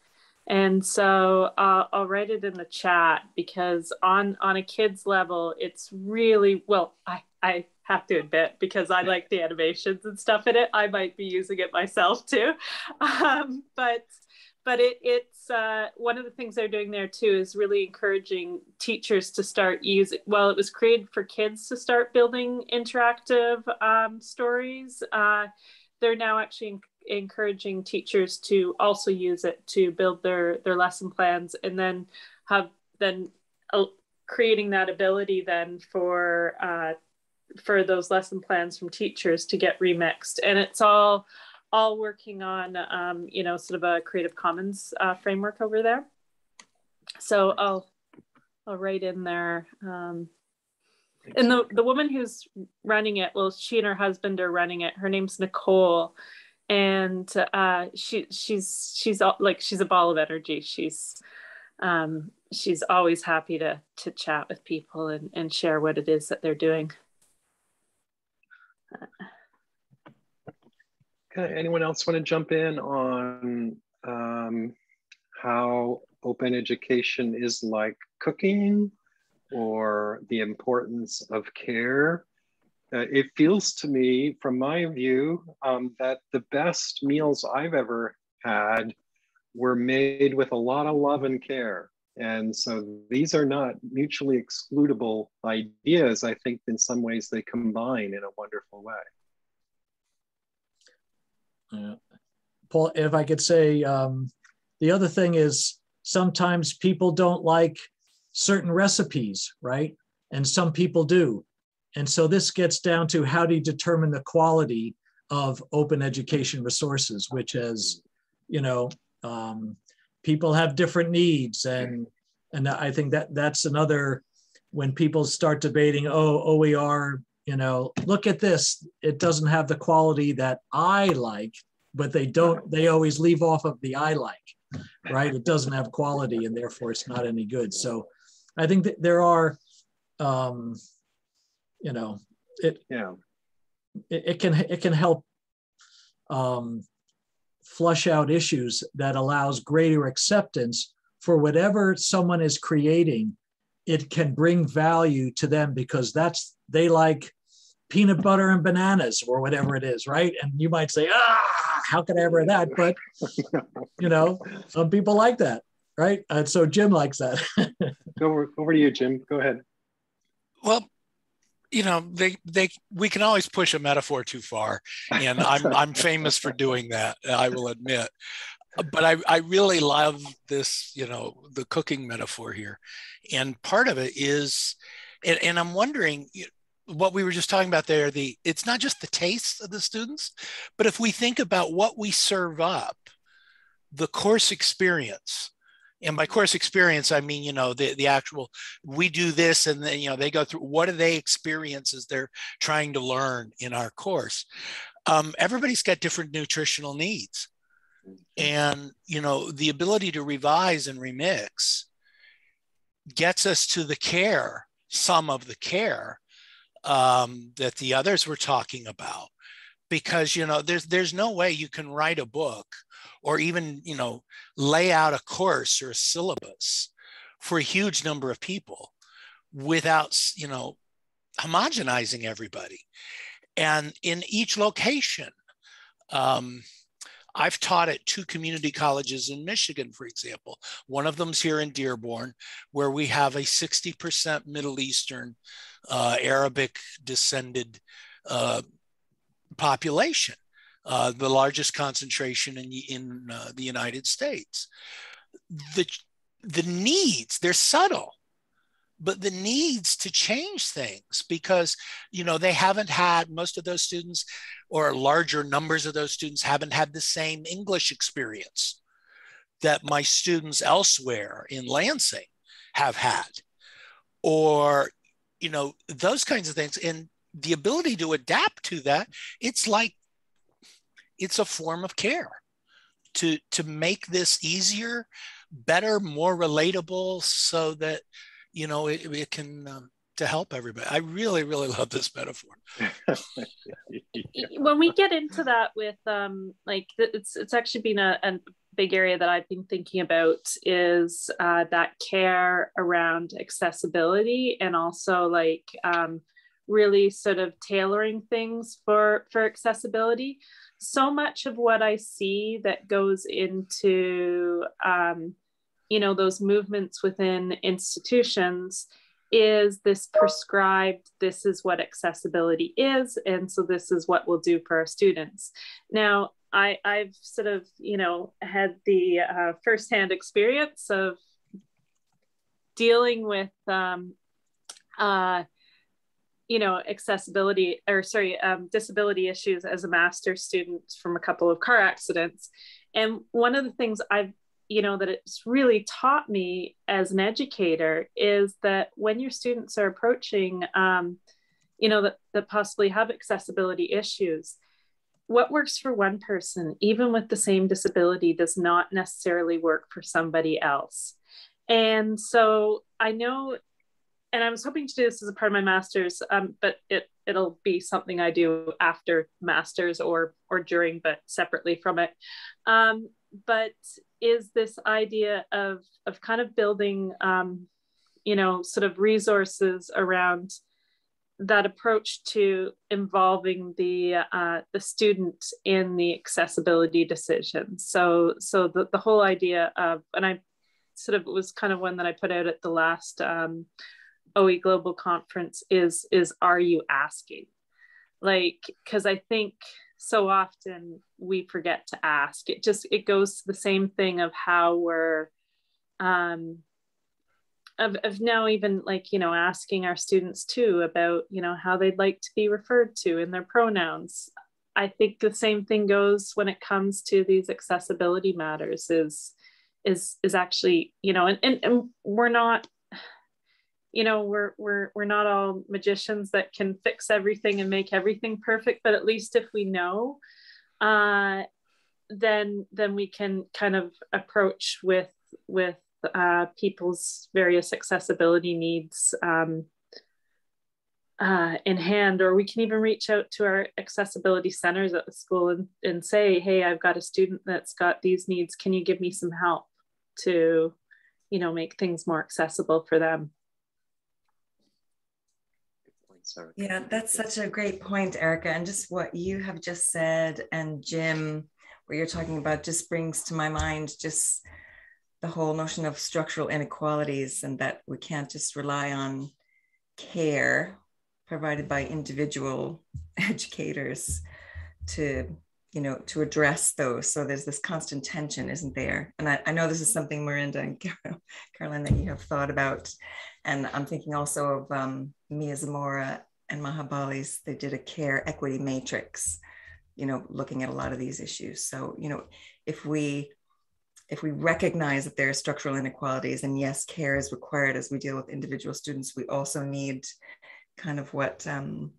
And so uh, I'll write it in the chat, because on, on a kid's level, it's really, well, I, I have to admit, because I like the animations and stuff in it, I might be using it myself too. Um, but but it, it's uh, one of the things they're doing there too is really encouraging teachers to start using, well, it was created for kids to start building interactive um, stories. Uh, they're now actually encouraging teachers to also use it to build their their lesson plans, and then have then uh, creating that ability then for uh, for those lesson plans from teachers to get remixed. And it's all all working on um, you know, sort of a Creative Commons uh, framework over there. So I'll I'll write in there. Um, and the the woman who's running it, well, she and her husband are running it. Her name's Nicole. And uh, she she's she's all, like she's a ball of energy. She's um, she's always happy to to chat with people and and share what it is that they're doing. Okay. Anyone else want to jump in on um, how open education is like cooking, or the importance of care? Uh, it feels to me, from my view, um, that the best meals I've ever had were made with a lot of love and care. And so these are not mutually excludable ideas. I think in some ways they combine in a wonderful way. Yeah. Paul, if I could say, um, the other thing is sometimes people don't like certain recipes, right? And some people do. And so this gets down to how do you determine the quality of open education resources, which is, you know, um, people have different needs. And, and I think that that's another, when people start debating, oh, O E R, you know, look at this, it doesn't have the quality that I like, but they don't, they always leave off of the I like, right? It doesn't have quality and therefore it's not any good. So I think that there are, um, you know, it, yeah. it it can it can help um, flush out issues that allows greater acceptance for whatever someone is creating, it can bring value to them because that's, they like peanut butter and bananas or whatever it is, right? And you might say, ah, how could I ever have that? But, you know, some people like that, right? And so Jim likes that. over, over to you, Jim, go ahead. Well, you know, they they we can always push a metaphor too far, and I'm I'm famous for doing that, I will admit. But I I really love this, you know, the cooking metaphor here, and part of it is, and, and I'm wondering what we were just talking about there. The it's not just the tastes of the students, but if we think about what we serve up, the course experience. And by course experience, I mean, you know, the, the actual, we do this and then, you know, they go through, what do they experience as they're trying to learn in our course? Um, everybody's got different nutritional needs. And, you know, the ability to revise and remix gets us to the care, some of the care um, that the others were talking about. Because, you know, there's, there's no way you can write a book or even, you know, lay out a course or a syllabus for a huge number of people without, you know, homogenizing everybody. And in each location, um, I've taught at two community colleges in Michigan, for example. One of them's here in Dearborn, where we have a sixty percent Middle Eastern uh, Arabic descended uh population, uh, the largest concentration in, in uh, the United States. The, the needs, they're subtle, but the needs to change things because, you know, they haven't had, most of those students or larger numbers of those students haven't had the same English experience that my students elsewhere in Lansing have had, or, you know, those kinds of things. And the ability to adapt to that, it's like, it's a form of care to, to make this easier, better, more relatable so that, you know, it, it can, um, to help everybody. I really, really love this metaphor. When we get into that with, um, like, it's, it's actually been a, a big area that I've been thinking about is uh, that care around accessibility and also like, um, really sort of tailoring things for, for accessibility. So much of what I see that goes into, um, you know, those movements within institutions is this prescribed, this is what accessibility is. And so this is what we'll do for our students. Now, I, I've sort of, you know, had the uh, firsthand experience of dealing with, um, uh, you know, accessibility or sorry, um, disability issues as a master's student from a couple of car accidents. And one of the things I've, you know, that it's really taught me as an educator is that when your students are approaching, um, you know, that, that possibly have accessibility issues, what works for one person, even with the same disability, does not necessarily work for somebody else. And so I know, and I was hoping to do this as a part of my master's, um, but it, it'll be something I do after master's or, or during, but separately from it. Um, but is this idea of, of kind of building, um, you know, sort of resources around that approach to involving the, uh, the student in the accessibility decisions. So, so the, the whole idea of, and I sort of, it was kind of one that I put out at the last, um, O E Global Conference is, is are you asking? Like, because I think so often we forget to ask. It just, it goes to the same thing of how we're, um, of, of now even like, you know, asking our students too about, you know, how they'd like to be referred to in their pronouns. I think the same thing goes when it comes to these accessibility matters is, is, is actually, you know, and, and, and we're not, you know, we're, we're, we're not all magicians that can fix everything and make everything perfect, but at least if we know, uh, then, then we can kind of approach with, with uh, people's various accessibility needs um, uh, in hand, or we can even reach out to our accessibility centers at the school and, and say, hey, I've got a student that's got these needs. Can you give me some help to you know, make things more accessible for them. Yeah, that's such a great point, Erica. And just what you have just said, and Jim, what you're talking about, just brings to my mind just the whole notion of structural inequalities, and that we can't just rely on care provided by individual educators to, you know, to address those. So there's this constant tension, isn't there? And I, I know this is something, Marinda and Carol, Caroline, that you have thought about. And I'm thinking also of um, Mia Zamora and Mahabali's, they did a care equity matrix, you know, looking at a lot of these issues. So, you know, if we, if we recognize that there are structural inequalities, and yes, care is required as we deal with individual students, we also need kind of what um,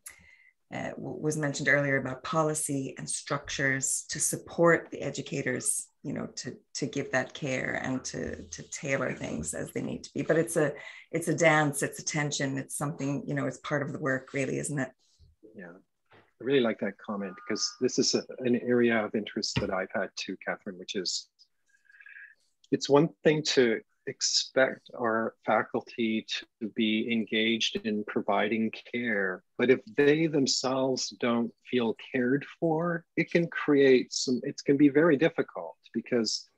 uh, was mentioned earlier about policy and structures to support the educators, you know, to, to give that care and to, to tailor things as they need to be. But it's a, it's a dance, it's a tension, it's something, you know, it's part of the work really, isn't it? Yeah, I really like that comment, because this is a, an area of interest that I've had too, Catherine, which is, it's one thing to expect our faculty to be engaged in providing care, but if they themselves don't feel cared for, it can create some, it can be very difficult, because,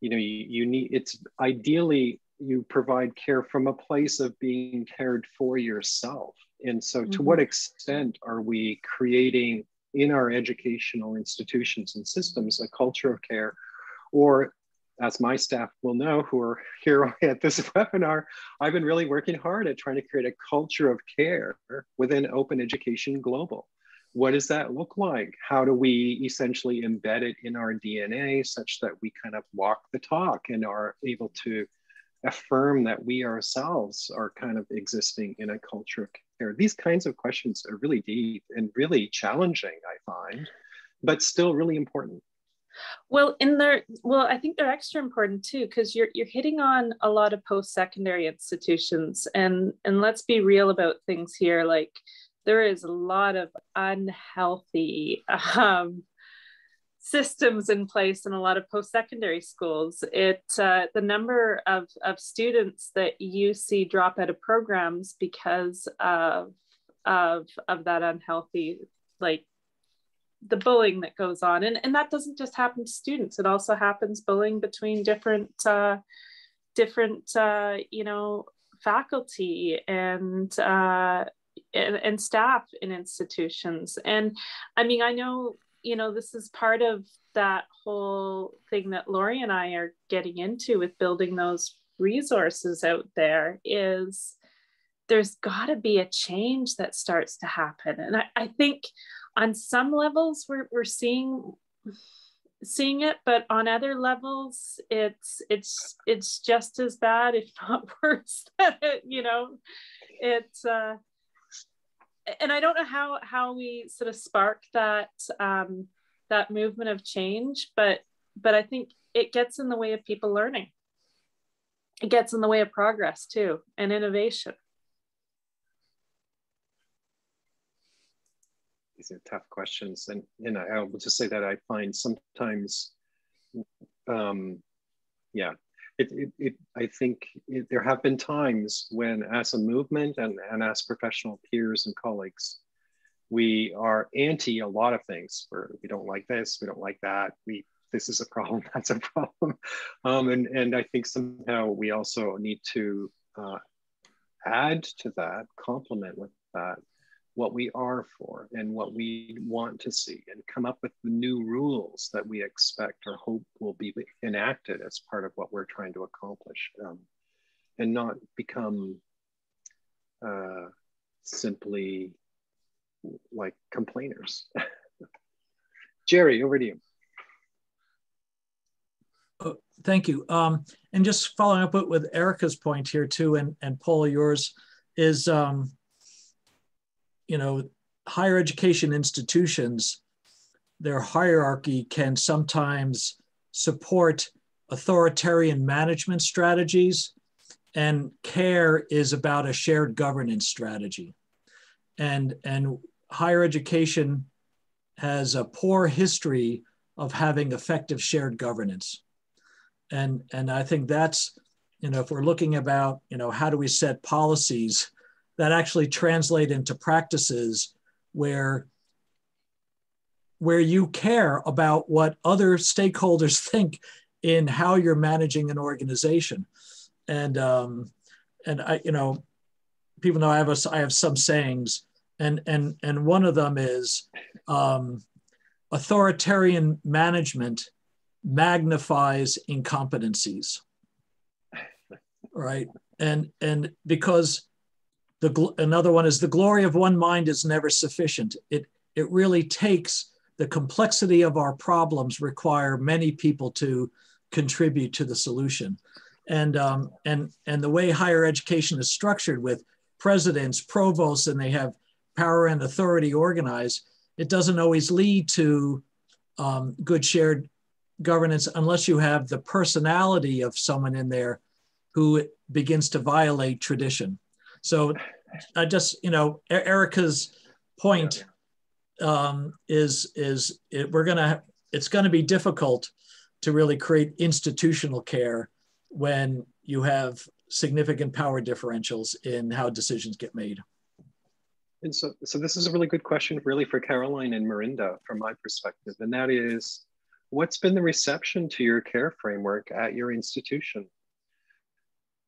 you know, you, you need, it's ideally you provide care from a place of being cared for yourself. And so mm-hmm. to what extent are we creating in our educational institutions and systems a culture of care, or as my staff will know, who are here at this webinar, I've been really working hard at trying to create a culture of care within Open Education Global. What does that look like? How do we essentially embed it in our D N A such that we kind of walk the talk and are able to affirm that we ourselves are kind of existing in a culture of care? These kinds of questions are really deep and really challenging, I find, but still really important. Well, in their, well, I think they're extra important too, because you're you're hitting on a lot of post-secondary institutions, and and let's be real about things here. Like, there is a lot of unhealthy um, systems in place in a lot of post-secondary schools. It uh, the number of of students that you see drop out of programs because of of of that unhealthy, like, the bullying that goes on. And, and that doesn't just happen to students. It also happens bullying between different, uh, different, uh, you know, faculty and, uh, and, and staff in institutions. And I mean, I know, you know, this is part of that whole thing that Lori and I are getting into with building those resources out there, is there's gotta be a change that starts to happen. And I, I think, on some levels, we're we're seeing seeing it, but on other levels, it's it's it's just as bad, if not worse. You know, it's uh, and I don't know how how we sort of spark that um, that movement of change, but but I think it gets in the way of people learning. It gets in the way of progress too, and innovation. These are tough questions, and and I will just say that I find sometimes, um, yeah, it, it, it I think it, there have been times when, as a movement and and as professional peers and colleagues, we are anti a lot of things. Where we don't like this, we don't like that. We this is a problem, that's a problem, um, and and I think somehow we also need to uh, add to that, complement with that, what we are for and what we want to see, and come up with the new rules that we expect or hope will be enacted as part of what we're trying to accomplish, um, and not become uh, simply like complainers. Jerry, over to you. Oh, thank you. Um, and just following up with Erica's point here too, and, and Paul, yours is, um, you know, higher education institutions, their hierarchy can sometimes support authoritarian management strategies, and care is about a shared governance strategy. And, and higher education has a poor history of having effective shared governance. And, and I think that's, you know, if we're looking about, you know, how do we set policies that actually translate into practices where, where you care about what other stakeholders think in how you're managing an organization. And, um, and I, you know, people know I have, a, I have some sayings, and, and, and one of them is um, authoritarian management magnifies incompetencies, right? And, and because the, another one is the glory of one mind is never sufficient. It, it really takes the complexity of our problems require many people to contribute to the solution. And, um, and, and the way higher education is structured with presidents, provosts, and they have power and authority organized, it doesn't always lead to um, good shared governance unless you have the personality of someone in there who begins to violate tradition. So I just, you know, Erica's point um, is, is it, we're gonna, it's gonna be difficult to really create institutional care when you have significant power differentials in how decisions get made. And so, so this is a really good question really for Caroline and Marinda from my perspective. And that is, what's been the reception to your care framework at your institution?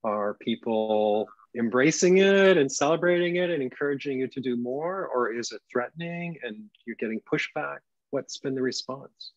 Are people embracing it and celebrating it and encouraging you to do more? Or is it threatening and you're getting pushback? What's been the response?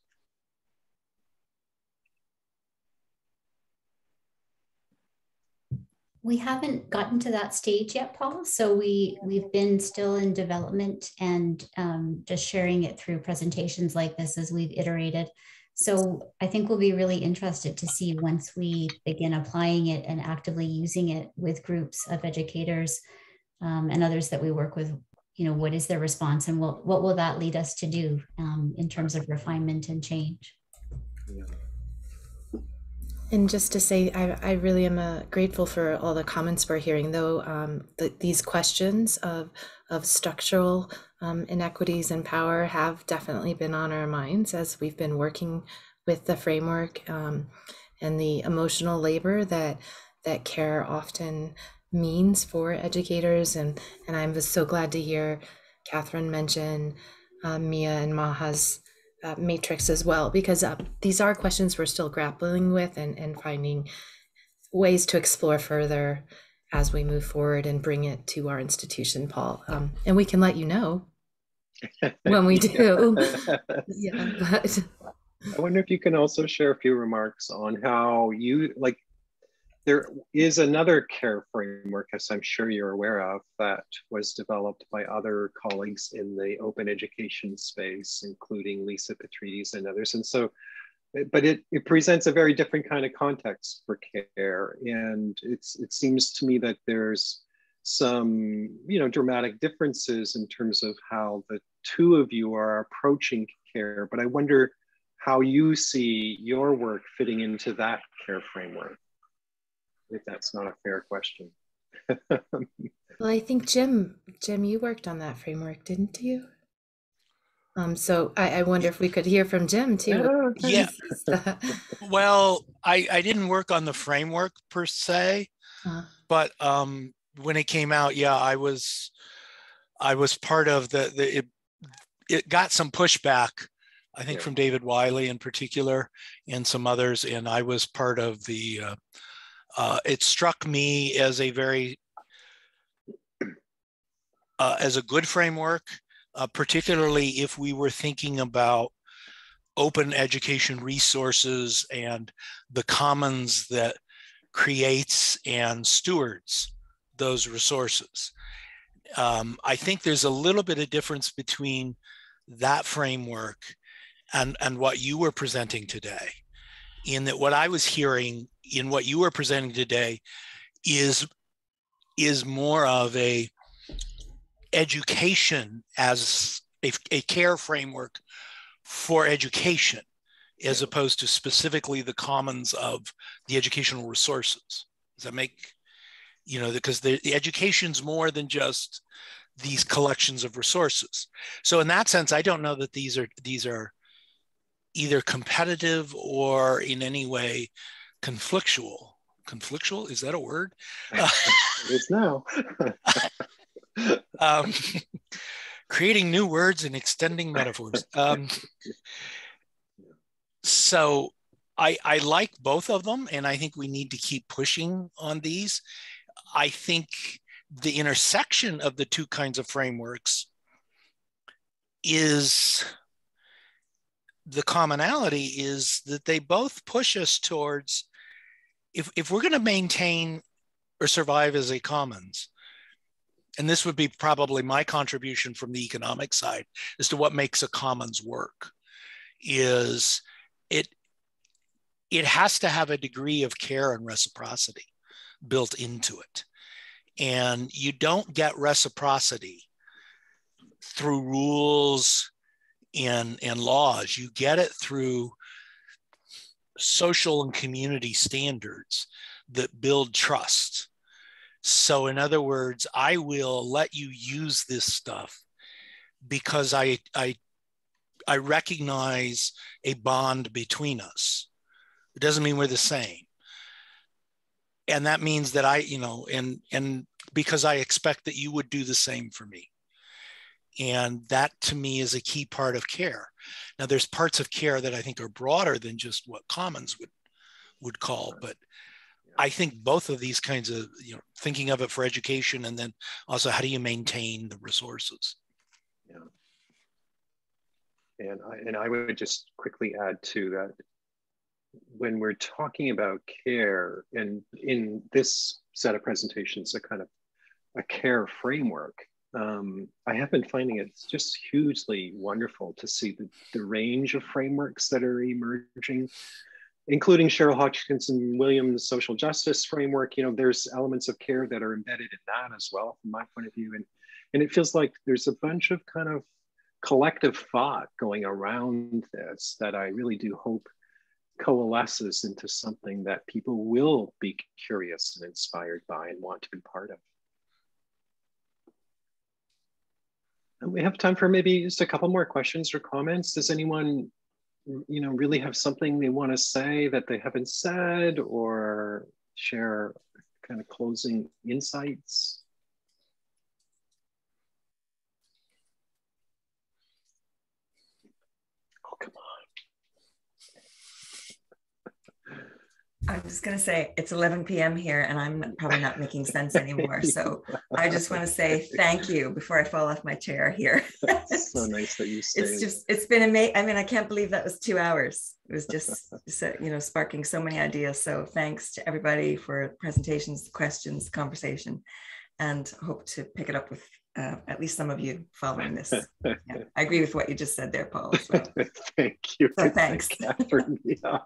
We haven't gotten to that stage yet, Paul. So we, we've been still in development and um, just sharing it through presentations like this as we've iterated. So I think we'll be really interested to see once we begin applying it and actively using it with groups of educators um, and others that we work with, you know, what is their response and what, what will that lead us to do um, in terms of refinement and change? Yeah. And just to say, I, I really am uh, grateful for all the comments we're hearing, though um, the, these questions of, of structural um, inequities and power have definitely been on our minds as we've been working with the framework um, and the emotional labor that, that care often means for educators. And, and I was so glad to hear Catherine mention uh, Mia and Maha's Uh, matrix as well, because uh, these are questions we're still grappling with and, and finding ways to explore further as we move forward and bring it to our institution, Paul. Um, and we can let you know when we do. Yeah, but I wonder if you can also share a few remarks on how you, like, there is another care framework, as I'm sure you're aware of, that was developed by other colleagues in the open education space, including Lisa Petrides and others. And so, but it, it presents a very different kind of context for care. And it's, it seems to me that there's some, you know, dramatic differences in terms of how the two of you are approaching care. But I wonder how you see your work fitting into that care framework. If that's not a fair question. Well, I think Jim, Jim, you worked on that framework, didn't you? Um, so I, I wonder if we could hear from Jim too. Yeah. yeah. Well, I, I didn't work on the framework per se, huh. but um, when it came out, yeah, I was, I was part of the. the it, it got some pushback, I think, yeah. from David Wiley in particular, and some others, and I was part of the. Uh, Uh, it struck me as a very, uh, as a good framework, uh, particularly if we were thinking about open education resources and the commons that creates and stewards those resources. Um, I think there's a little bit of difference between that framework and, and what you were presenting today, in that what I was hearing in what you were presenting today is, is more of a education as a, a care framework for education, as opposed to specifically the commons of the educational resources. Does that make, you know, because the, the education's more than just these collections of resources. So in that sense, I don't know that these are, these are either competitive or in any way conflictual, conflictual. Is that a word? Uh, it is now. um, creating new words and extending metaphors. Um, so I, I like both of them, and I think we need to keep pushing on these. I think the intersection of the two kinds of frameworks is, the commonality is that they both push us towards, if, if we're going to maintain or survive as a commons, and this would be probably my contribution from the economic side as to what makes a commons work, is it, it has to have a degree of care and reciprocity built into it. And you don't get reciprocity through rules and, and laws. You get it through social and community standards that build trust. So in other words, I will let you use this stuff because I, I, I recognize a bond between us. It doesn't mean we're the same. And that means that I, you know, and, and because I expect that you would do the same for me. And that to me is a key part of care. Now there's parts of care that I think are broader than just what commons would, would call, but I think both of these kinds of, you know, thinking of it for education, and then also how do you maintain the resources? Yeah. And I, and I would just quickly add to that, when we're talking about care, and in this set of presentations, a kind of a care framework, um, I have been finding it's just hugely wonderful to see the, the range of frameworks that are emerging, including Cheryl Hodgkinson-Williams' social justice framework. You know, there's elements of care that are embedded in that as well, from my point of view. And, and it feels like there's a bunch of kind of collective thought going around this that I really do hope coalesces into something that people will be curious and inspired by and want to be part of. And we have time for maybe just a couple more questions or comments. Does anyone, you know, really have something they want to say that they haven't said, or share kind of closing insights? I was going to say it's eleven p m here and I'm probably not making sense anymore. So I just want to say thank you before I fall off my chair here. It's so nice that you stayed. It's just, it's been amazing. I mean, I can't believe that was two hours. It was just, you know, sparking so many ideas. So thanks to everybody for presentations, questions, conversation, and hope to pick it up with uh, at least some of you following this. Yeah, I agree with what you just said there, Paul, as well. Thank you. So thanks. Catherine, yeah.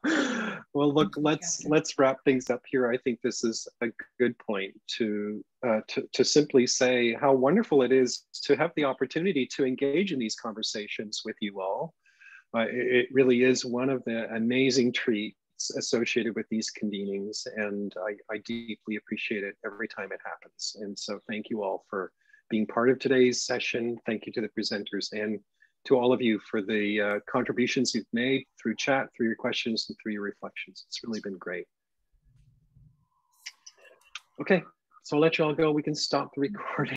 Well, look, let's yeah. let's wrap things up here. I think this is a good point to, uh, to, to simply say how wonderful it is to have the opportunity to engage in these conversations with you all. Uh, it, it really is one of the amazing treats associated with these convenings, and I, I deeply appreciate it every time it happens. And so thank you all for being part of today's session. Thank you to the presenters and to all of you for the uh, contributions you've made through chat, through your questions, and through your reflections. It's really been great. Okay, so I'll let you all go. We can stop the recording.